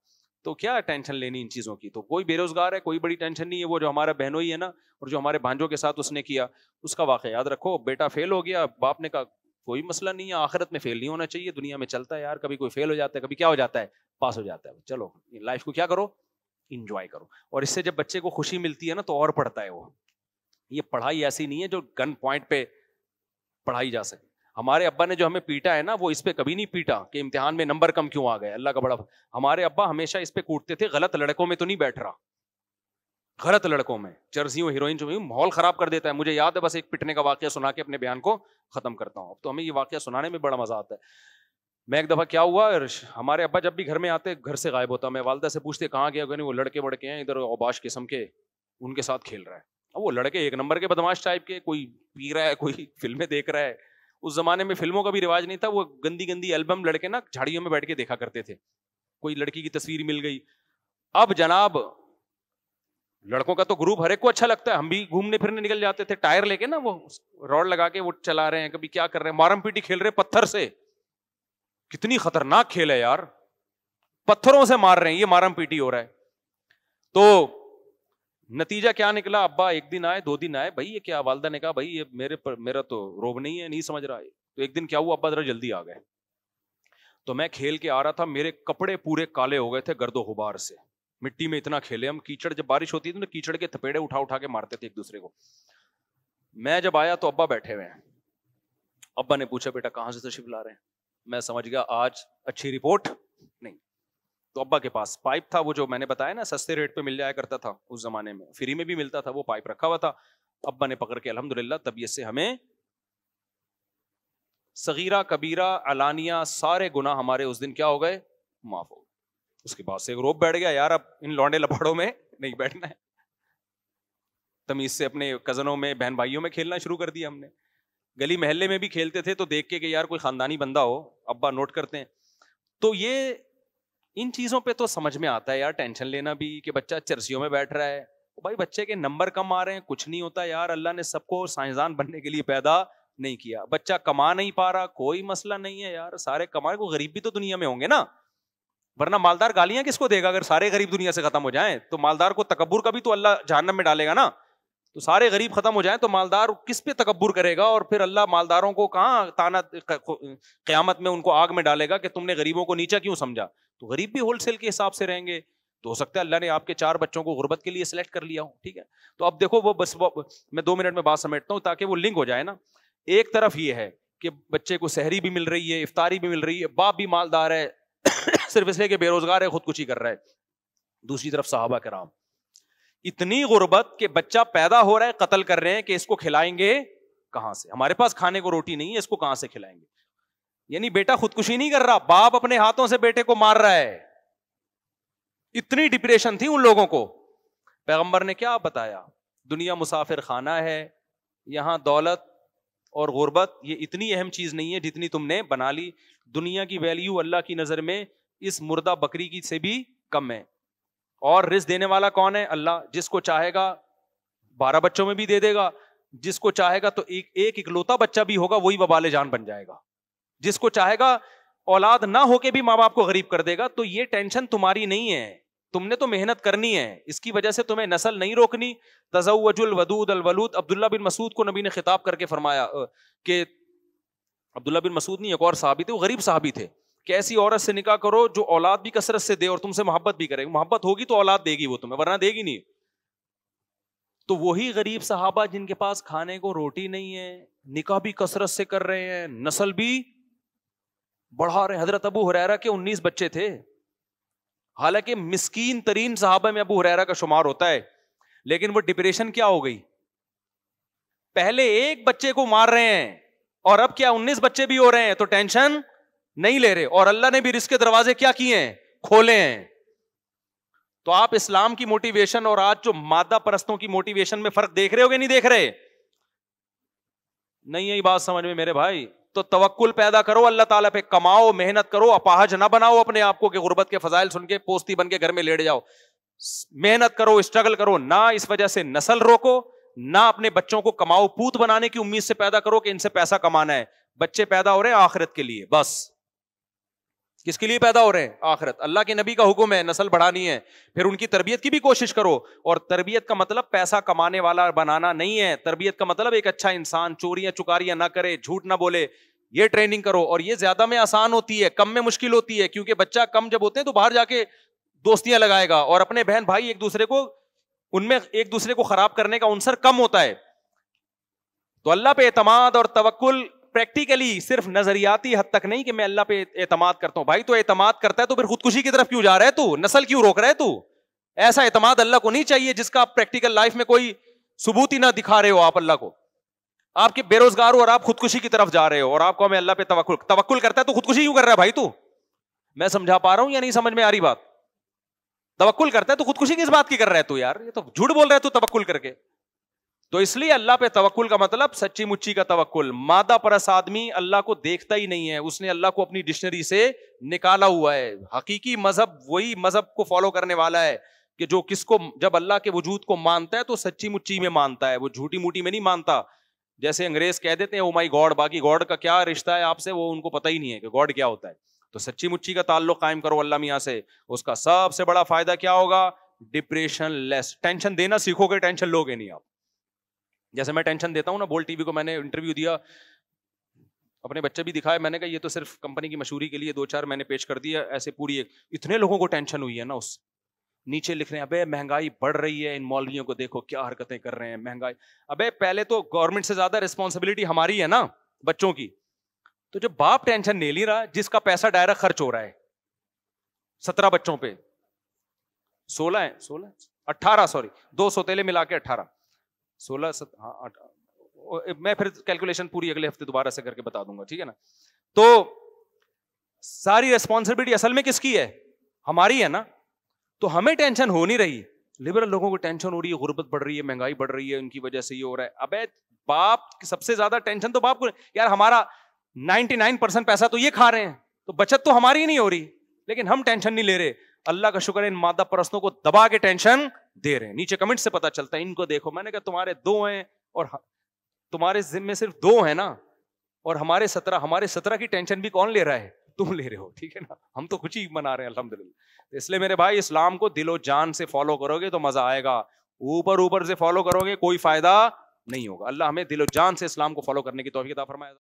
तो क्या टेंशन लेनी इन चीज़ों की। तो कोई बेरोजगार है, कोई बड़ी टेंशन नहीं है। वो जो हमारा बहनोई है ना, और जो हमारे भांजों के साथ उसने किया, उसका वाकया याद रखो, बेटा फेल हो गया, बाप ने कहा कोई मसला नहीं है, आखिरत में फेल नहीं होना चाहिए, दुनिया में चलता है यार, कभी कोई फेल हो जाता है, कभी क्या हो जाता है, पास हो जाता है, चलो लाइफ को क्या करो, इंजॉय करो। और इससे जब बच्चे को खुशी मिलती है ना तो और पढ़ता है वो। ये पढ़ाई ऐसी नहीं है जो गन पॉइंट पे पढ़ाई जा सके। हमारे अब्बा ने जो हमें पीटा है ना, वो इस पे कभी नहीं पीटा कि इम्तिहान में नंबर कम क्यों आ गए, अल्लाह का बड़ा। हमारे अब्बा हमेशा इस पे कूटते थे, गलत लड़कों में तो नहीं बैठ रहा, गलत लड़कों में, चर्जियों, हीरोइन जो माहौल खराब कर देता है। मुझे याद है, बस एक पिटने का वाकया सुना के अपने बयान को खत्म करता हूँ, अब तो हमें ये वाकया सुनाने में बड़ा मजा आता है। मैं एक दफ़ा क्या हुआ, हमारे अब्बा जब भी घर में आते घर से गायब होता, मैं वालदा से पूछते कहाँ गया, वो लड़के बड़के हैं इधर औबाश किस्म के, उनके साथ खेल रहा है। अब वो लड़के एक नंबर के बदमाश टाइप के, कोई पी रहा है, कोई फिल्में देख रहा है। उस जमाने में फिल्मों का भी रिवाज नहीं था, वो गंदी गंदी एल्बम लड़के ना झाड़ियों में बैठ के देखा करते थे, कोई लड़की की तस्वीर मिल गई। अब जनाब लड़कों का तो ग्रुप हर एक को अच्छा लगता है, हम भी घूमने फिरने निकल जाते थे टायर लेके ना, वो रॉड लगा के वो चला रहे हैं, कभी क्या कर रहे हैं, मारम पीटी खेल रहे पत्थर से। कितनी खतरनाक खेल है यार, पत्थरों से मार रहे हैं, ये मारम पीटी हो रहा है। तो नतीजा क्या निकला, अब्बा एक दिन आए, दो दिन आए, भाई ये क्या, वालदा ने कहा भाई ये मेरे पर, मेरा तो रोब नहीं है, नहीं समझ रहा है। तो एक दिन क्या हुआ, अब्बा जरा जल्दी आ गए, तो मैं खेल के आ रहा था, मेरे कपड़े पूरे काले हो गए थे गर्दो गुबार से, मिट्टी में इतना खेले हम, कीचड़, जब बारिश होती थी तो कीचड़ के थपेड़े उठा उठा के मारते थे एक दूसरे को। मैं जब आया तो अब्बा बैठे हुए हैं, अब्बा ने पूछा बेटा कहाँ से तशरीफ ला रहे हैं, मैं समझ गया आज अच्छी रिपोर्ट नहीं। तो अब्बा के पास पाइप था, वो जो मैंने बताया ना सस्ते रेट पे मिल जाया करता था उस जमाने में, फ्री में भी मिलता था, वो पाइप रखा हुआ था। अब्बा ने पकड़ के अल्हम्दुलिल्लाह तबीयत से हमें सगीरा कबीरा अलानिया सारे गुनाह हमारे उस दिन क्या हो गए, माफ हो। उसके बाद से एक रोब बैठ गया यार, अब इन लौंडे लफाड़ों में नहीं बैठना है, तमीज से अपने कजनों में बहन भाइयों में खेलना शुरू कर दिया हमने। गली महल्ले में भी खेलते थे तो देख के कि यार कोई खानदानी बंदा हो, अब्बा नोट करते हैं। तो ये इन चीज़ों पे तो समझ में आता है यार, टेंशन लेना भी कि बच्चा चर्सियों में बैठ रहा है, तो भाई बच्चे के नंबर कम आ रहे हैं, कुछ नहीं होता यार, अल्लाह ने सबको साइंसदान बनने के लिए पैदा नहीं किया। बच्चा कमा नहीं पा रहा कोई मसला नहीं है यार, सारे कमा, को गरीब भी तो दुनिया में होंगे ना, वरना मालदार गालियां किसको देगा। अगर सारे गरीब दुनिया से खत्म हो जाएं तो मालदार को तकब्बुर का भी तो अल्लाह जहन्नम में डालेगा ना, तो सारे गरीब खत्म हो जाएं तो मालदार किस पे तकब्बुर करेगा, और फिर अल्लाह मालदारों को कहाँ ताना, क़यामत में उनको आग में डालेगा कि तुमने गरीबों को नीचा क्यों समझा। तो गरीब भी होलसेल के हिसाब से रहेंगे, तो हो सकता है अल्लाह ने आपके चार बच्चों को गुर्बत के लिए सिलेक्ट कर लिया हो, ठीक है। तो अब देखो वो बस वो, मैं दो मिनट में बात समेटता हूँ ताकि वो लिंक हो जाए ना। एक तरफ ये है कि बच्चे को सहरी भी मिल रही है, इफ्तारी भी मिल रही है, बाप भी मालदार है सिर्फ इसलिए कि बेरोजगार है खुदकुशी कर रहा है। दूसरी तरफ सहाबा कराम, इतनी गुर्बत के बच्चा पैदा हो रहा है, कत्ल कर रहे हैं कि इसको खिलाएंगे कहां से, हमारे पास खाने को रोटी नहीं है, इसको कहां से खिलाएंगे। यानी बेटा खुदकुशी नहीं कर रहा, बाप अपने हाथों से बेटे को मार रहा है। इतनी डिप्रेशन थी उन लोगों को। पैगंबर ने क्या बताया, दुनिया मुसाफिर खाना है, यहां दौलत और गुर्बत ये इतनी अहम चीज नहीं है जितनी तुमने बना ली। दुनिया की वैल्यू अल्लाह की नजर में इस मुर्दा बकरी की से भी कम है। और रिस्क देने वाला कौन है, अल्लाह। जिसको चाहेगा बारह बच्चों में भी दे देगा, जिसको चाहेगा तो एक एक इकलौता बच्चा भी होगा वही वबाले जान बन जाएगा, जिसको चाहेगा औलाद ना होके भी माँ बाप को गरीब कर देगा। तो ये टेंशन तुम्हारी नहीं है, तुमने तो मेहनत करनी है, इसकी वजह से तुम्हें नस्ल नहीं रोकनी। तज़व्वजुल वदूद अल वलूद, अब्दुल्ला बिन मसूद को नबी ने खिताब करके फरमाया कि अब्दुल्ला बिन मसूद नहीं, एक और साहबी थे, वो गरीब साहबी थे, कि ऐसी औरत से निकाह करो जो औलाद भी कसरत से दे और तुमसे मोहब्बत भी करे, मोहब्बत होगी तो औलाद देगी वो तुम्हें, वरना देगी नहीं। तो वही गरीब सहाबा जिनके पास खाने को रोटी नहीं है, निकाह भी कसरत से कर रहे हैं, नस्ल भी बढ़ा रहे हैं। हजरत अबू हुरैरा के उन्नीस बच्चे थे, हालांकि मिस्कीन तरीन सहाबा में अबू हुरैरा का शुमार होता है, लेकिन वो डिप्रेशन क्या हो गई, पहले एक बच्चे को मार रहे हैं और अब क्या उन्नीस बच्चे भी हो रहे हैं, तो टेंशन नहीं ले रहे। और अल्लाह ने भी रिस्क के दरवाजे क्या किए हैं, खोले हैं। तो आप इस्लाम की मोटिवेशन और आज जो मादा परस्तों की मोटिवेशन में फर्क देख रहे हो कि नहीं देख रहे, नहीं यही बात समझ में मेरे भाई। तो तवक्कुल पैदा करो अल्लाह ताला पे, कमाओ, मेहनत करो, अपाहज ना बनाओ अपने आप को कि गुर्बत के फजाइल सुन के पोस्ती बन के घर में लेट जाओ। मेहनत करो, स्ट्रगल करो, ना इस वजह से नस्ल रोको, ना अपने बच्चों को कमाओ पूत बनाने की उम्मीद से पैदा करो कि इनसे पैसा कमाना है। बच्चे पैदा हो रहे हैं आखिरत के लिए, बस किसके लिए पैदा हो रहे हैं, आखिरत। अल्लाह के नबी का हुक्म है नस्ल बढ़ानी है, फिर उनकी तरबियत की भी कोशिश करो। और तरबियत का मतलब पैसा कमाने वाला बनाना नहीं है, तरबियत का मतलब एक अच्छा इंसान, चोरियां चुकारियां ना करे, झूठ ना बोले, ये ट्रेनिंग करो। और ये ज्यादा में आसान होती है, कम में मुश्किल होती है, क्योंकि बच्चा कम जब होते हैं तो बाहर जाके दोस्तियां लगाएगा और अपने बहन भाई एक दूसरे को, उनमें एक दूसरे को खराब करने का अवसर कम होता है। तो अल्लाह पे एतमाद और तवक्कुल प्रैक्टिकली, सिर्फ नजरियाती हद तक नहीं कि मैं अल्लाह पे एतमाद करता हूं। भाई तो एतमाद करता है तो फिर खुदकुशी की तरफ क्यों जा रहा है तू, नस्ल क्यों रोक रहा है तू। ऐसा एतमाद अल्लाह को नहीं चाहिए जिसका आप प्रैक्टिकल लाइफ में कोई सबूत ही ना दिखा रहे हो आप अल्लाह को। आपके बेरोजगार हो और आप खुदकुशी की तरफ जा रहे हो और आपको हमें अल्लाह पे तवक्कुल तवक्कुल करता है तो खुदकुशी क्यों कर रहा है भाई तू? मैं समझा पा रहा हूं या नहीं समझ में आ रही बात? तवक्कुल करता है तो खुदकुशी किस बात की कर रहा है तू यार? ये तो झूठ बोल रहा है तू तवक्कुल करके। तो इसलिए अल्लाह पे तवक्कुल का मतलब सच्ची मुच्ची का तवक्कुल। मादा परस आदमी अल्लाह को देखता ही नहीं है, उसने अल्लाह को अपनी डिक्शनरी से निकाला हुआ है। हकीकी मजहब वही मजहब को फॉलो करने वाला है कि जो किसको जब अल्लाह के वजूद को मानता है तो सच्ची मुच्ची में मानता है, वो झूठी मूठी में नहीं मानता। जैसे अंग्रेज कह देते हैं ओ माई गॉड, बाकी गॉड का क्या रिश्ता है आपसे वो उनको पता ही नहीं है कि गॉड क्या होता है। तो सच्ची मुच्ची का ताल्लुक कायम करो अल्लाह मियाँ से, उसका सबसे बड़ा फायदा क्या होगा? Depression less. टेंशन देना सीखोगे, टेंशन लोगे नहीं आप। जैसे मैं टेंशन देता हूँ ना, बोल टीवी को मैंने इंटरव्यू दिया, अपने बच्चे भी दिखाए, मैंने कहा ये तो सिर्फ कंपनी की मशहूरी के लिए दो चार मैंने पेश कर दिया, ऐसे पूरी एक इतने लोगों को टेंशन हुई है ना। उससे नीचे लिख रहे हैं अबे महंगाई बढ़ रही है, इन मौलवियों को देखो क्या हरकतें कर रहे हैं, महंगाई। अबे पहले तो गवर्नमेंट से ज्यादा रिस्पॉन्सिबिलिटी हमारी है ना बच्चों की। तो जब बाप टेंशन नहीं ले रहा जिसका पैसा डायरेक्ट खर्च हो रहा है सत्रह बच्चों पे, सोलह है सोलह अट्ठारह सॉरी दो सौतेले मिला के अट्ठारह सोलह सत हाँ मैं फिर कैलकुलेशन पूरी अगले हफ्ते दोबारा से करके बता दूंगा, ठीक है ना। तो सारी रिस्पॉन्सिबिलिटी असल में किसकी है? हमारी है ना। तो हमें टेंशन हो नहीं रही, लिबरल लोगों को टेंशन हो रही है, गुर्बत बढ़ रही है, महंगाई बढ़ रही है, उनकी वजह से ये हो रहा है। अबे बाप की सबसे ज्यादा टेंशन तो बाप को। यार हमारा निन्यानवे परसेंट पैसा तो ये खा रहे हैं, तो बचत तो हमारी ही नहीं हो रही, लेकिन हम टेंशन नहीं ले रहे। अल्लाह का शुक्र है इन मादा परस्तों को दबा के टेंशन दे रहे हैं। नीचे कमेंट से पता चलता है इनको देखो, मैंने कहा तुम्हारे दो हैं और तुम्हारे जिम्मे सिर्फ दो है ना, और हमारे सत्रह, हमारे सत्रह की टेंशन भी कौन ले रहा है? तुम ले रहे हो, ठीक है ना। हम तो खुशी मना रहे हैं अल्हम्दुलिल्लाह। इसलिए मेरे भाई इस्लाम को दिलो जान से फॉलो करोगे तो मजा आएगा, ऊपर ऊपर से फॉलो करोगे कोई फायदा नहीं होगा। अल्लाह हमें दिलो जान से इस्लाम को फॉलो करने की तौफीक अता फरमाए।